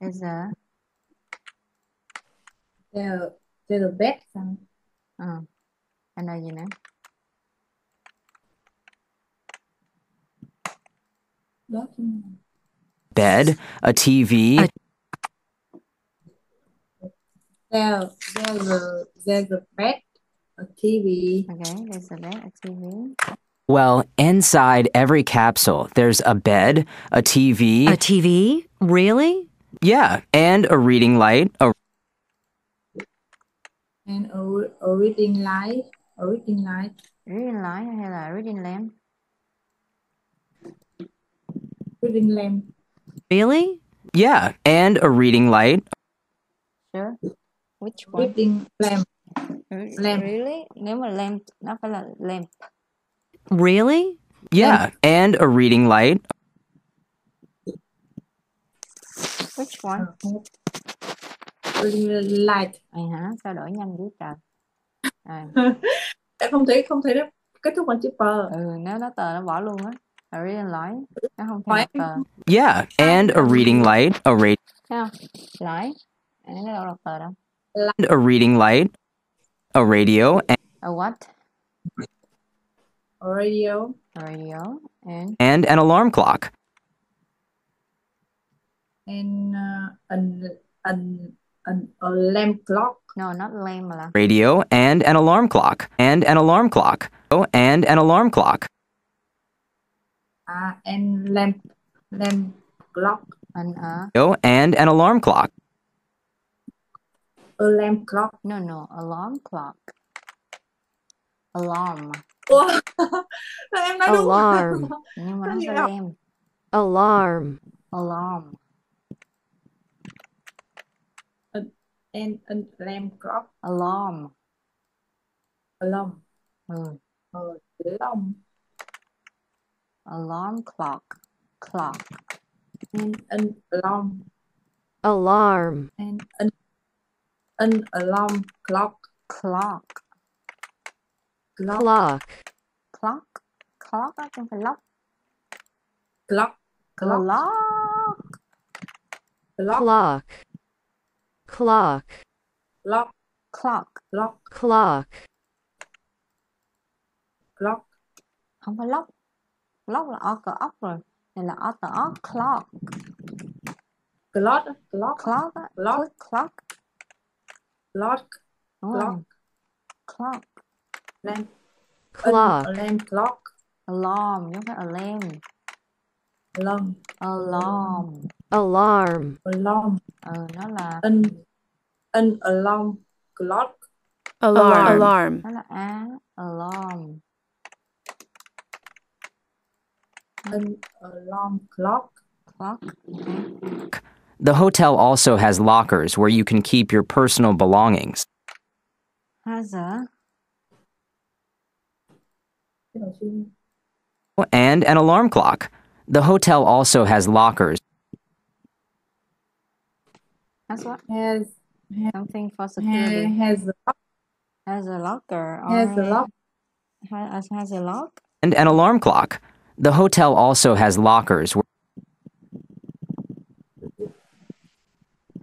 There's a... There, there's a bed. Oh, I know you know. Bed, a T V. A... There, there's a, there's a bed, a T V. Okay, there's a bed, a T V. Well, inside every capsule, there's a bed, a T V. A T V? Really? Yeah, and a reading light. A... And a, a reading light. A reading light. Reading light hay là reading lamp? Reading lamp. Really? Yeah, and a reading light. Sure. Which one? Reading lamp. Lamp. Really? Nếu mà lamp, nó phải là lamp. Really? Yeah, and a reading light. Which one? Reading light. À hả, sao đổi nhanh dữ trời. À. Em không thấy không thấy đó, kết thúc bằng chữ p. Ừ, nếu nó tờ nó bỏ luôn á. A reading light. Nó không thấy tờ. Yeah, and a reading light, a read. Sao? Light. À, nó đâu đọc tờ đâu. And a reading light, a radio and a what? Radio, radio, and and an alarm clock, and uh, an an an alarm clock. No, not alarm clock. Radio and an alarm clock, and an alarm clock. Oh, and an alarm clock. Ah, uh, and lamp, lamp clock. And uh. Oh, and an alarm clock. Alarm clock. No, no, alarm clock. Alarm. Wow. Em nói alarm. Đúng. Nhưng mà nó em. Alarm. Alarm. An, an, an alarm clock. Alarm. Alarm. Ừ. Ừ. Alarm. Alarm clock. Clock. An, an alarm. Alarm. An, an, an alarm clock. Clock. Clock. Clock. Clock. Clock á, không phải lock. Clock. Clock. Clock. Clock. Clock. Clock. Clock. Clock. Clock. Không phải lock. Lock là o cờ ốc rồi. Này là o tờ ốc. Clock. Clock. Clock. Clock. Clock. Clock. Clock. Clock. Lamp. Clock. Alarm clock. Alarm. Giống cái alarm. Alarm. Alarm. Alarm. Alarm. Ờ, nó là an, an alarm clock. Alarm. Alarm. Nó là a alarm. an alarm clock. Clock. The hotel also has lockers where you can keep your personal belongings. Has a and an alarm clock. The hotel also has lockers. Has what? Has something for security. Has a, has a locker. Has a lock. Has, has a lock. And an alarm clock. The hotel also has lockers.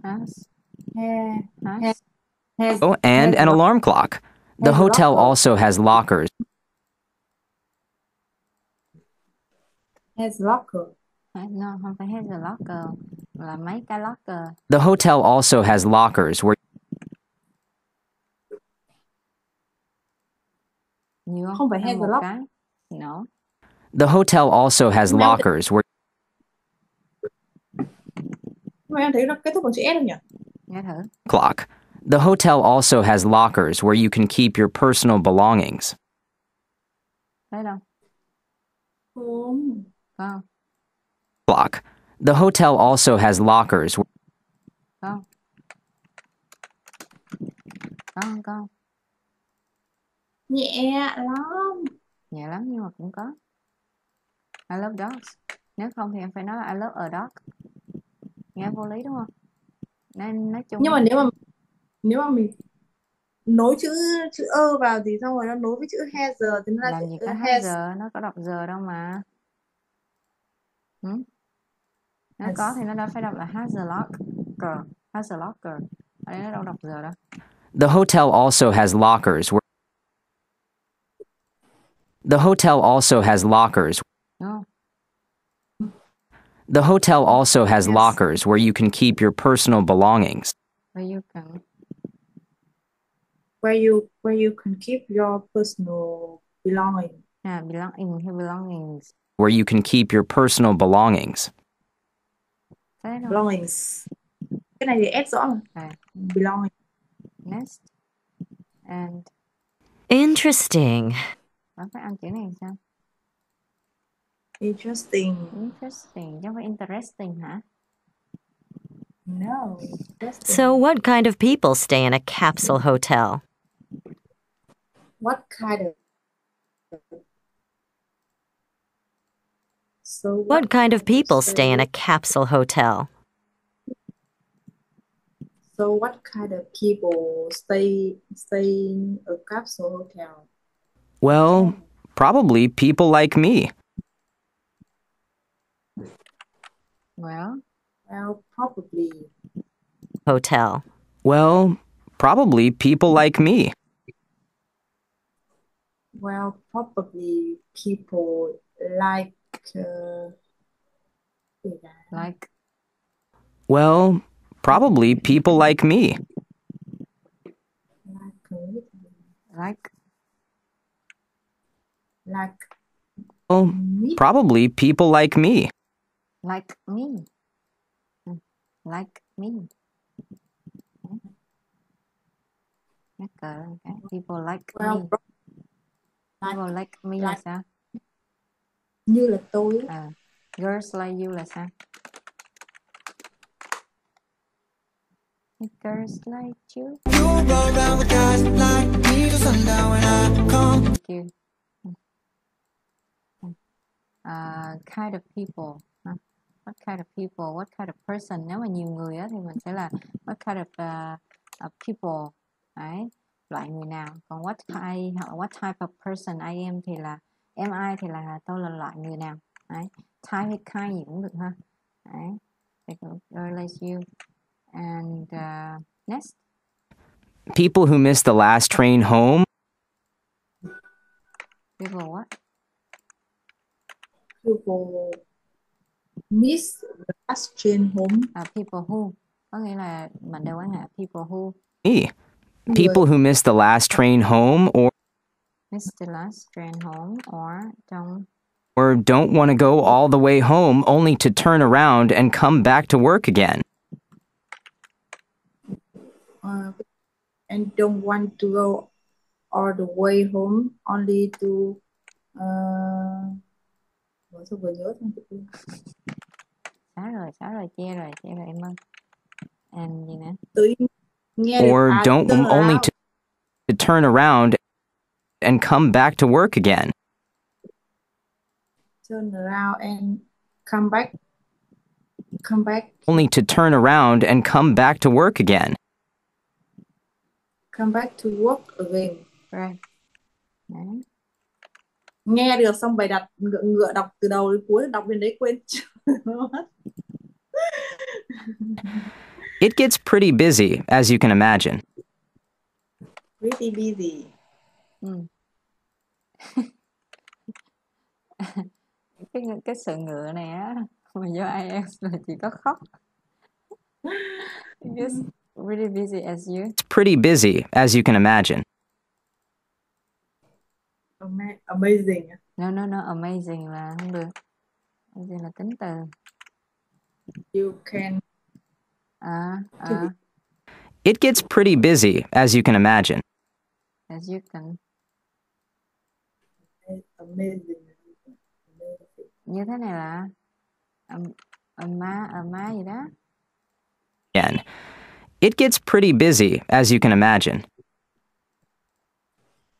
Has, has, has, oh, and an alarm clock. The hotel also has lockers. Has locker. No, không phải has a locker. Là mấy cái locker. The hotel also has lockers where. Nhiều không? Không phải has a locker. No. The hotel also has lockers where. Clock. The hotel also has lockers where you can keep your personal belongings. Oh. Clock. The hotel also has lockers. Go. Go, go. Nhẹ lắm. Nhẹ lắm nhưng mà cũng có. I love dogs. Nếu không thì em phải nói là I love a dog. Nghe vô lý đúng không? Nên nói chung. Nhưng mà nếu mà nếu mà mình nối chữ chữ ơ vào thì xong rồi nó nối với chữ he giờ thì nó là chữ uh, he giờ, nó có đọc giờ đâu mà. Hmm? Nó yes. Có thì nó đâu phải đọc là has a locker, has a locker. Ở đây nó đâu đọc giờ đâu. The hotel also has lockers. Where... The hotel also has lockers. No. The hotel also has yes. Lockers where you can keep your personal belongings. Where you can, where you where you can keep your personal belongings. Yeah, belonging, belongings. Where you can keep your personal belongings. Belongings. Cái này thì ép rõ rồi. Belongings. Next. And. Interesting. Bạn phải ăn chữ này sao? Interesting. Interesting. Giống với interesting hả? No. Interesting. So what kind of people stay in a capsule hotel? What kind of So what, what kind of people stay in a capsule hotel? So what kind of people stay stay in a capsule hotel? Well, probably people like me. Well, well, probably. Hotel. Well, probably people like me. Well, probably people like. Uh, like. Well, probably people like me. Like. Like. Well, me? Probably people like me. Like me. Like me. People like me. People like me là sao? Như là tôi. À, girls like you là sao? Girls like you. You roll around with guys like me till sundown when I come. Thank you. Uh, kind of people. Huh? What kind of people, what kind of person. Nếu mà nhiều người á, thì mình sẽ là what kind of, uh, of people. Đấy, loại người nào. Còn what type, what type of person I am thì là em ai thì là tôi là loại người nào. Đấy, type hay kind gì cũng được ha. Đấy, relate you. And uh, next. People who missed the last train home. People what? People miss the last train home. Uh, people who. Có nghĩa là mình đều quan hệ people who. E. People who miss the last train home or miss the last train home or don't or don't want to go all the way home only to turn around and come back to work again. Uh, and don't want to go all the way home only to uh, Ủa sao vừa nhớ không được. Xóa rồi, xóa rồi, che rồi, che rồi em ơi. À, gì nữa? Tự nghe or don't only to, to turn around and come back to work again. Turn around and come back. Come back. Only to turn around and come back to work again. Come back to work again. Right. Đấy. Nghe được xong bài đặt ngựa, ngựa đọc từ đầu đến cuối, đọc đến đấy quên. It gets pretty busy, as you can imagine. Pretty busy. Mm. cái cái sự ngựa này á, mà do ai eo là chỉ có khóc. It gets pretty busy as you. It's pretty busy, as you can imagine. Amazing. No, no, no, amazing là không được. Amazing là tính từ. You can. À, à. It gets pretty busy, as you can imagine. As you can. Amazing. Như thế này là má má gì đó. And it gets pretty busy, as you can imagine.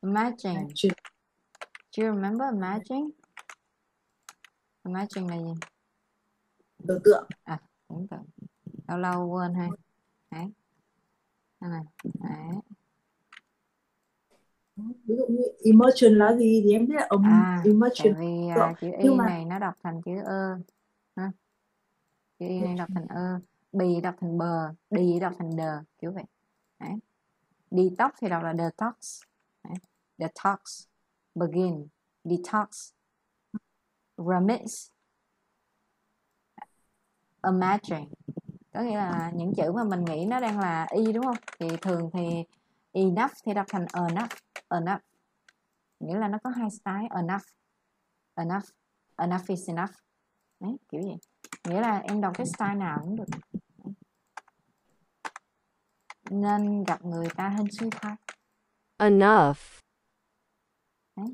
Imagine. Do you remember imagine? Imagine là gì? Tưởng tượng. À, tưởng tượng. Lâu lâu quên hay. Đấy. Đấy. Đấy. Ví dụ như emotion là gì thì em biết là à, emotion. Vì à, chữ y mà... này nó đọc thành chữ ơ. Hả? Chữ y này đọc thành ơ. Bì đọc thành bờ. Đi đọc thành đờ. Kiểu vậy. Đấy. Detox thì đọc là detox. Đấy. Detox. Begin. Detox. Remix. Imagine. Có nghĩa là những chữ mà mình nghĩ nó đang là y đúng không? Thì thường thì enough thì đọc thành enough. Enough. Nghĩa là nó có hai style. Enough. Enough. Enough is enough. Đấy, kiểu vậy. Nghĩa là em đọc cái style nào cũng được. Nên gặp người ta hên suy thoái. Enough. Đấy.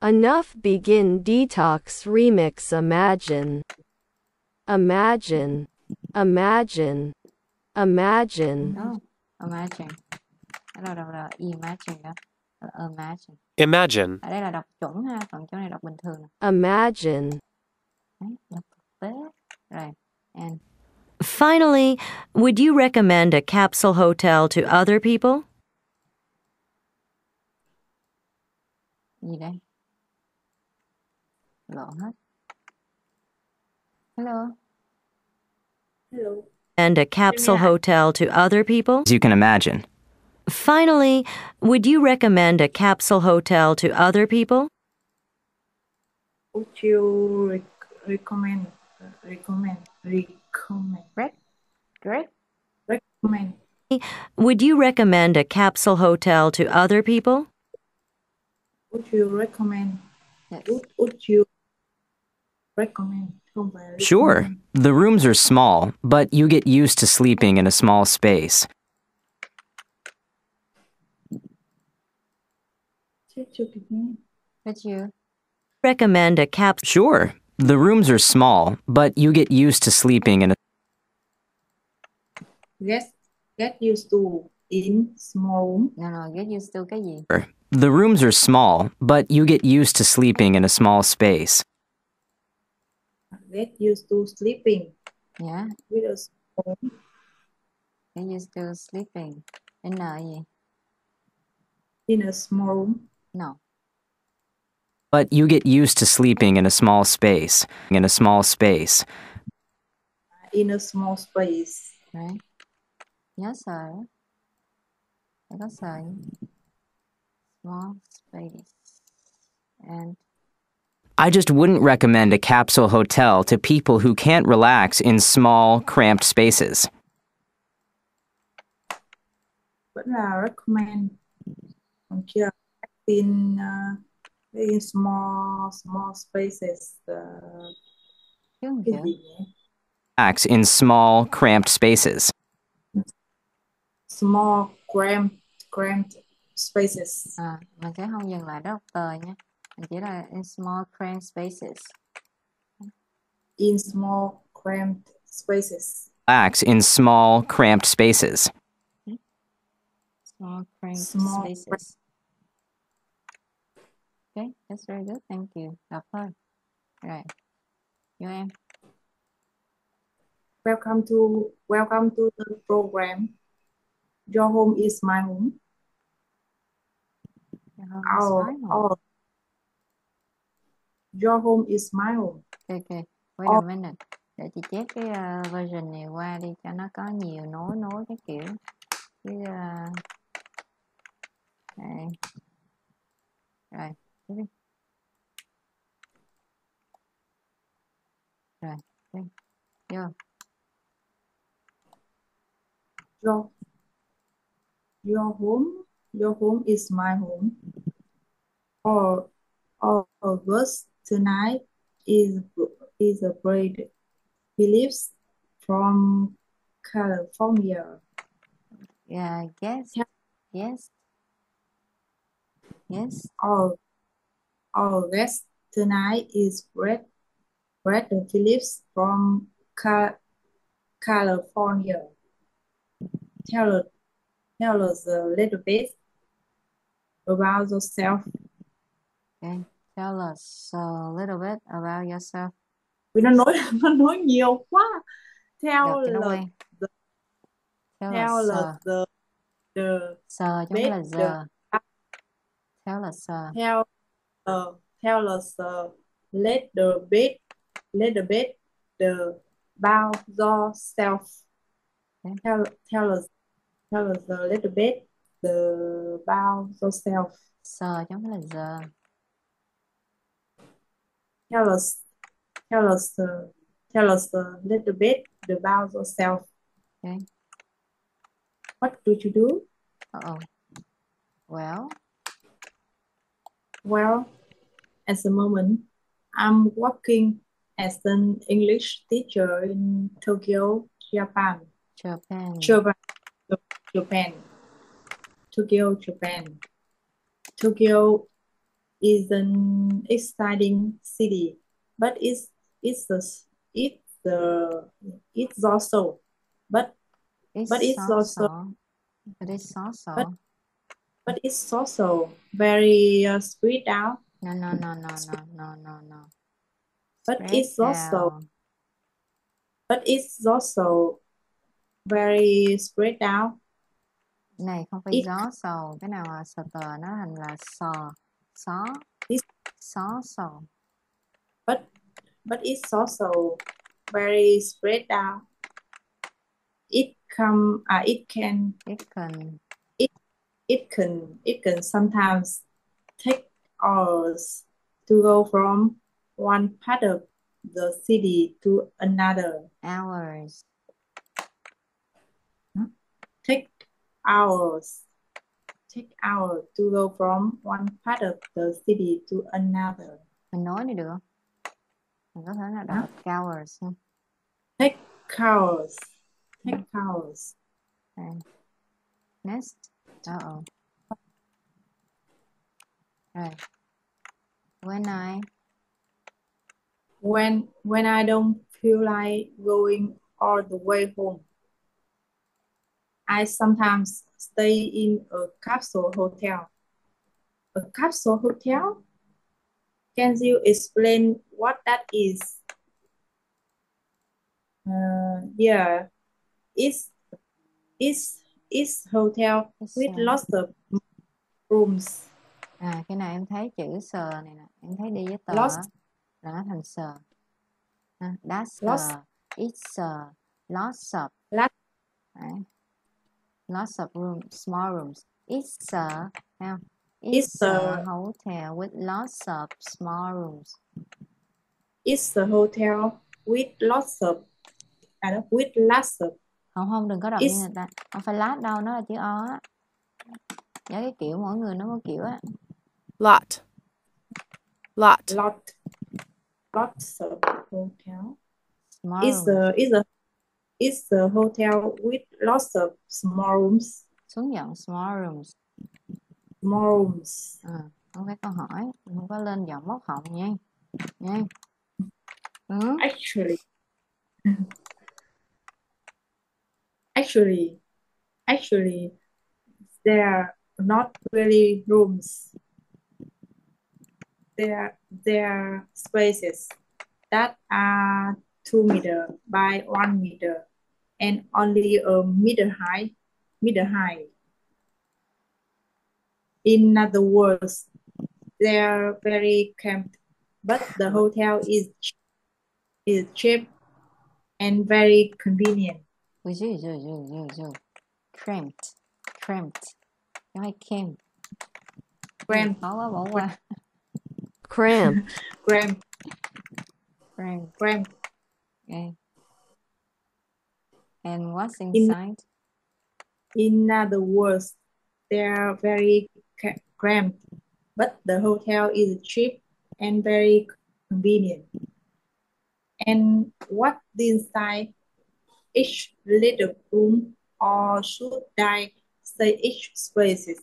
Enough begin detox remix imagine. Imagine. Imagine. Imagine. Oh, imagine. Đó đọc là imagine đó. Imagine. Imagine. Ở đây là đọc chuẩn ha, còn chỗ này đọc bình thường. Imagine. Đấy, and finally, would you recommend a capsule hotel to other people? Gì đây? Lộn hết. Hello. Hello. And a capsule hotel to other people? As you can imagine. Finally, would you recommend a capsule hotel to other people? Would you rec recommend, uh, recommend, recommend, rec rec recommend? Would you recommend a capsule hotel to other people? Would you recommend? Yes. Would, would you recommend? Sure. The rooms are small, but you get used to sleeping in a small space. Would you recommend a cap? Sure. The rooms are small, but you get used to sleeping in a. Yes, get used to in small room. No, no, get used to cái gì? The rooms are small, but you get used to sleeping in a small space. Get used to sleeping. Yeah. With a small room. Get used to sleeping. In a gì? In a small room. No. But you get used to sleeping in a small space. In a small space. In a small space. Right. Yes, sir. Yes, sir. Small space. And I just wouldn't recommend a capsule hotel to people who can't relax in small, cramped spaces. But I recommend here. In, uh, in small, small spaces. Uh, Acts in small, cramped spaces. Small, cramped, cramped spaces. À, mình sẽ không dừng lại đó, tờ nhé. Mình chỉ là in small, cramped spaces. in small cramped spaces. Relax in small cramped spaces. Small cramped small spaces. Cramp okay, that's very good. Thank you. Đọc thôi. Right. You em. Welcome to welcome to the program. Your home is my home. Your home our, is my home. Our, your home is my home. Okay, wait our, a minute. Để chị chép cái uh, version này qua đi cho nó có nhiều nối nối cái kiểu. Cái uh, này. Rồi, tiếp đi. Rồi, đi. Vô. Your, your home, your home is my home. All, all of us tonight is is a Brad Phillips from California. Yeah, yes, yes, yes. All, all of us tonight is Brad Brad Phillips from Cal California. Tell us, tell us a little bit about yourself. Okay, tell us a little bit about yourself. Vì nó nói nó nói nhiều quá. Tell us, the, tell us the, the sờ chúng là giờ. Tell us, uh, tell, uh, tell us uh, let the bit, let the bit the about yourself. Okay. Tell tell us tell us a little bit the about yourself. Sờ chúng là giờ. Tell us tell us uh, tell us a little bit about yourself. Okay. What do you do? Uh oh. Well. Well, at the moment, I'm working as an English teacher in Tokyo, Japan. Japan. Japan. Japan. Tokyo, Japan. Tokyo is an exciting city, but it's it's the it's the it's also but it's but it's also, also but it's also but, but it's also very uh, spread out. No no no no no no no no. But spread it's out. also but it's also very spread out. Này không phải it, gió sầu, cái nào là sờ nó thành là sò, xó, xó sầu. But but it's also very spread out. It come uh, it can it can it it can it can sometimes take hours to go from one part of the city to another. Hours. Take hours. Take hours to go from one part of the city to another. Mình nói này được không? Mình có thể là đọc hours. Take hours. Take hours. Okay. Next. Uh-oh. Right. When I when when I don't feel like going all the way home, I sometimes stay in a capsule hotel. A capsule hotel? Can you explain what that is? Uh, yeah, it's it's it's hotel with lots of rooms. À, cái này em thấy chữ sờ này nè, em thấy đi với tờ đó, nó thành sờ. À, that's sờ, it's sờ, lots of. Lots of rooms, small rooms. It's a, uh, it's, it's a, a hotel with lots of small rooms. It's a hotel with lots of, à, with lots of. Không không đừng có đọc như người ta. Không phải lát đâu, nó là chữ o á. Dạ cái kiểu mỗi người nó có kiểu á. Lot, lot, lot, lots of hotel. Small it's rooms. a, it's a. It's a hotel with lots of small rooms. Xuống giọng small rooms. Small rooms. À, không phải câu hỏi, không có lên giọng móc họng nha. Nha. Đó. Actually. Actually. Actually there are not really rooms. There there are spaces that are two meters by one meter and only a meter high, meter high. In other words, they are very cramped, but the hotel is is cheap and very convenient. Ôi trời trời trời trời, cramped, cramped, nói cramped, cramped, bỏ qua bỏ qua, cramped, cramped, cramped, cramped. Okay. And what's inside? In, in other words, they are very cramped, but the hotel is cheap and very convenient. And what's inside? Each little room, or should I say each spaces?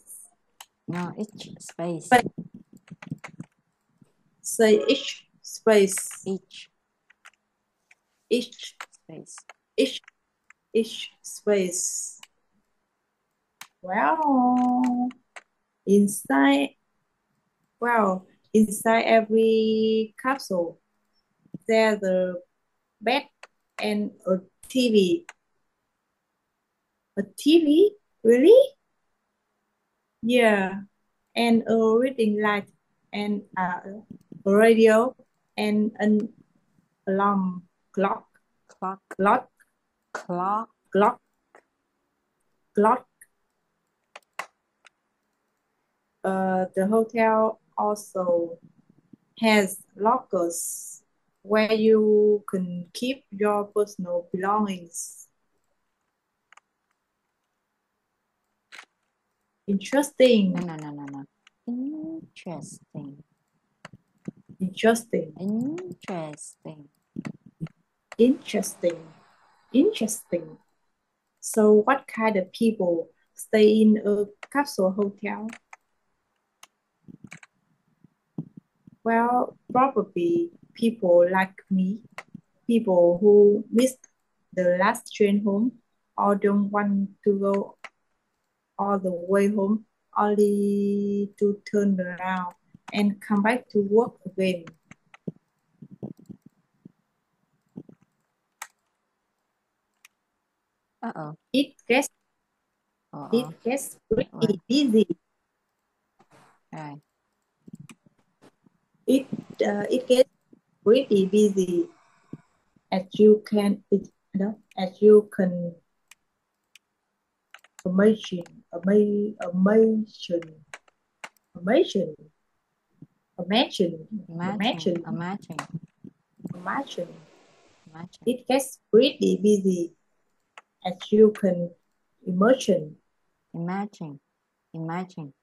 No, each space. But say each space. Each. Each space. Each. Each space. Wow. Inside. Wow. Inside every capsule, there's a bed and a T V. A T V? Really? Yeah. And a reading light and a radio and an alarm clock. Clock. Clock. Clock. Clock. Clock. Uh, the hotel also has lockers where you can keep your personal belongings. Interesting. No, no, no, no, no. Interesting. Interesting. Interesting. Interesting. Interesting. So what kind of people stay in a capsule hotel? Well, probably people like me, people who missed the last train home or don't want to go all the way home, only to turn around and come back to work again. Uh-oh. It gets, uh-oh. It gets pretty what? Busy. All right. It, uh, it gets pretty busy as you can it, no, as you can imagine imagine imagine imagine imagine imagine imagine imagine it gets pretty busy as you can imagine imagine imagine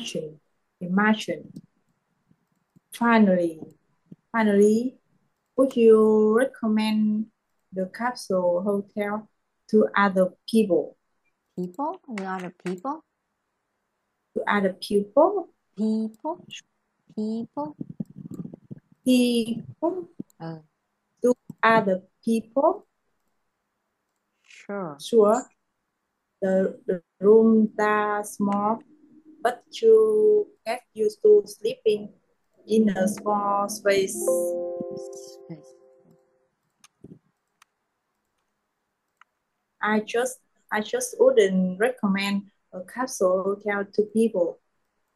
imagine imagine. Finally, finally, would you recommend the capsule hotel to other people? People? To other people? To other people? People? People? People? Uh. To other people? Sure. Sure. The, the rooms are small, but you get used to sleeping in a small space. I just, I just wouldn't recommend a capsule hotel to people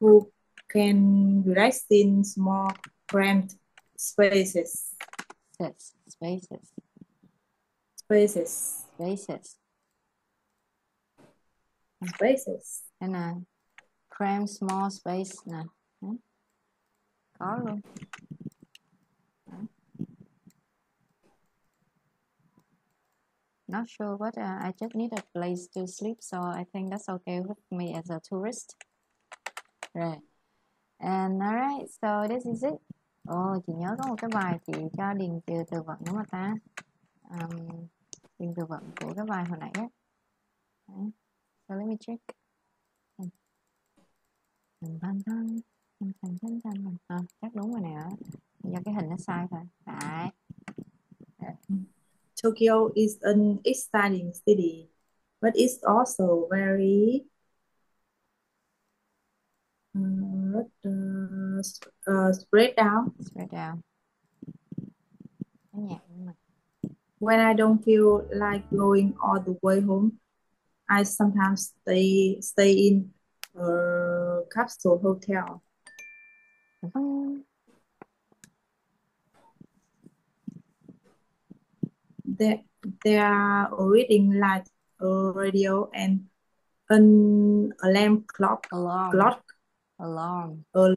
who can relax in small, cramped spaces. Yes, spaces. Spaces. Spaces. Spaces. And uh, cramped small space nè. Có luôn. Not sure what uh, I just need a place to sleep, so I think that's okay with me as a tourist. Right. And alright, so this is it. Oh, chị nhớ có một cái bài chị cho điền trừ từ vựng đúng không ta? Um, điền từ vựng của cái bài hồi nãy á. So let me check. Mình thanh thanh. Mình thanh thanh. Chắc đúng rồi nè. do cái hình nó sai thôi. Đấy. Tokyo is an exciting city, but it's also very uh, uh, spread out. Spread out. When I don't feel like going all the way home, I sometimes stay stay in a capsule hotel. There, there are a reading light, a radio, and an alarm clock. Alarm clock. Alarm. Alarm,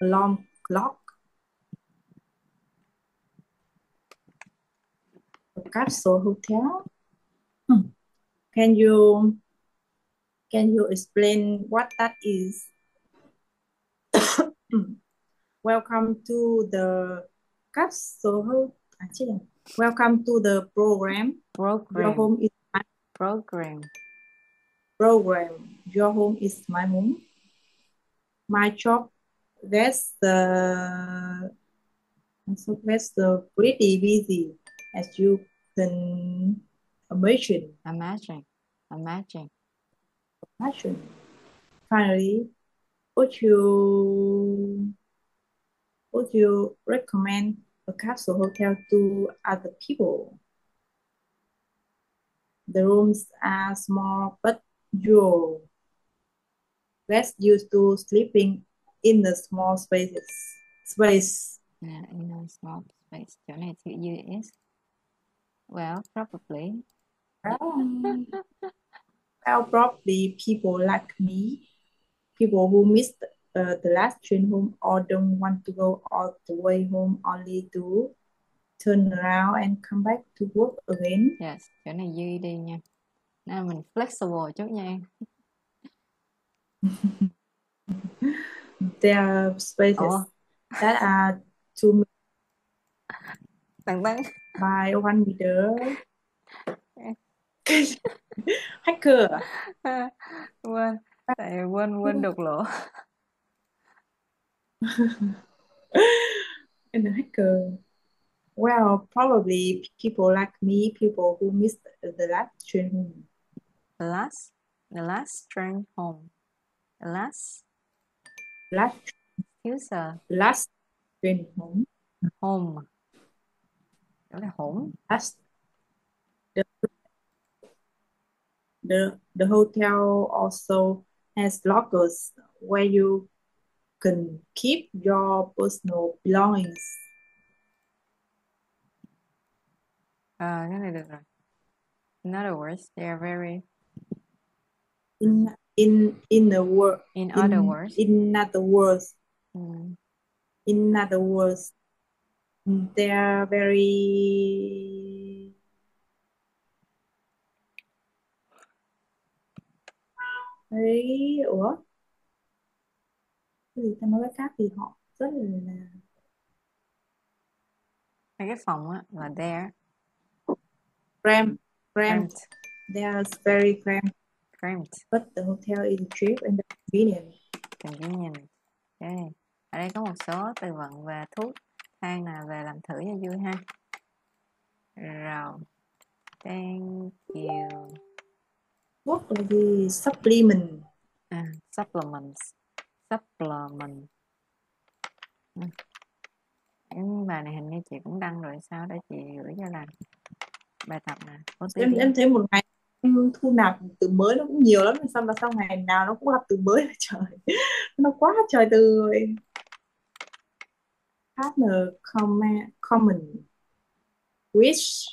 alarm clock. Capsule hotel. Hmm. Can you can you explain what that is? Welcome to the capsule. Actually, welcome to the program. Program. Your home is my program. Program. Your home is my home. My job. That's the. That's the pretty busy as you can imagine. Imagine. Imagine. Imagine. Finally, would you would you recommend a capsule hotel to other people? The rooms are small but you're best used to sleeping in the small spaces. Space. Yeah, in a small space. Chỗ này chữ u is. Well, probably. Um, well, probably people like me, people who missed uh, the last train home or don't want to go all the way home only to turn around and come back to work again. Yes, chỗ này dư đi nha. Nên mình flexible chút nha. There are spaces oh. that are too many. By one meter. Hacker à? Quên, tại quên quên đục lỗ. And hacker. Well, probably people like me, people who missed the last train home. The last, the last train home. The last, last user. Last train home. Home. Đó là home. Last. The, the, the hotel also has lockers where you can keep your personal belongings. À, cái này được rồi. In other words, they are very. In in in the word. In, in other words. In other words. Mm. In other words. They are very very ủa cái gì ta nói với các thì họ rất là cái phòng á là there cramped cramped they are very cramped cramped but the hotel is cheap and convenient convenient okay. Ở đây có một số từ vựng về thuốc thang là về làm thử cho vui ha. Rồi. Thank you. Thuốc là gì? Supplement. À, supplements. Supplement. À. Bài này hình như chị cũng đăng rồi sao để chị gửi cho làm bài tập nè. Em, em thấy một ngày em thu nạp từ mới nó cũng nhiều lắm. Xong mà sau ngày nào nó cũng gặp từ mới là trời. Nó quá trời từ rồi. Partner comment, common which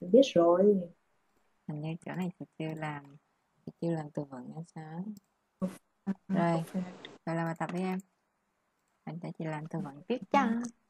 mình biết rồi hình như chỗ này chị chưa làm chị chưa làm từ vựng nữa sao rồi. Vậy là bài tập đi em, anh sẽ chị làm từ vựng tiếp cho.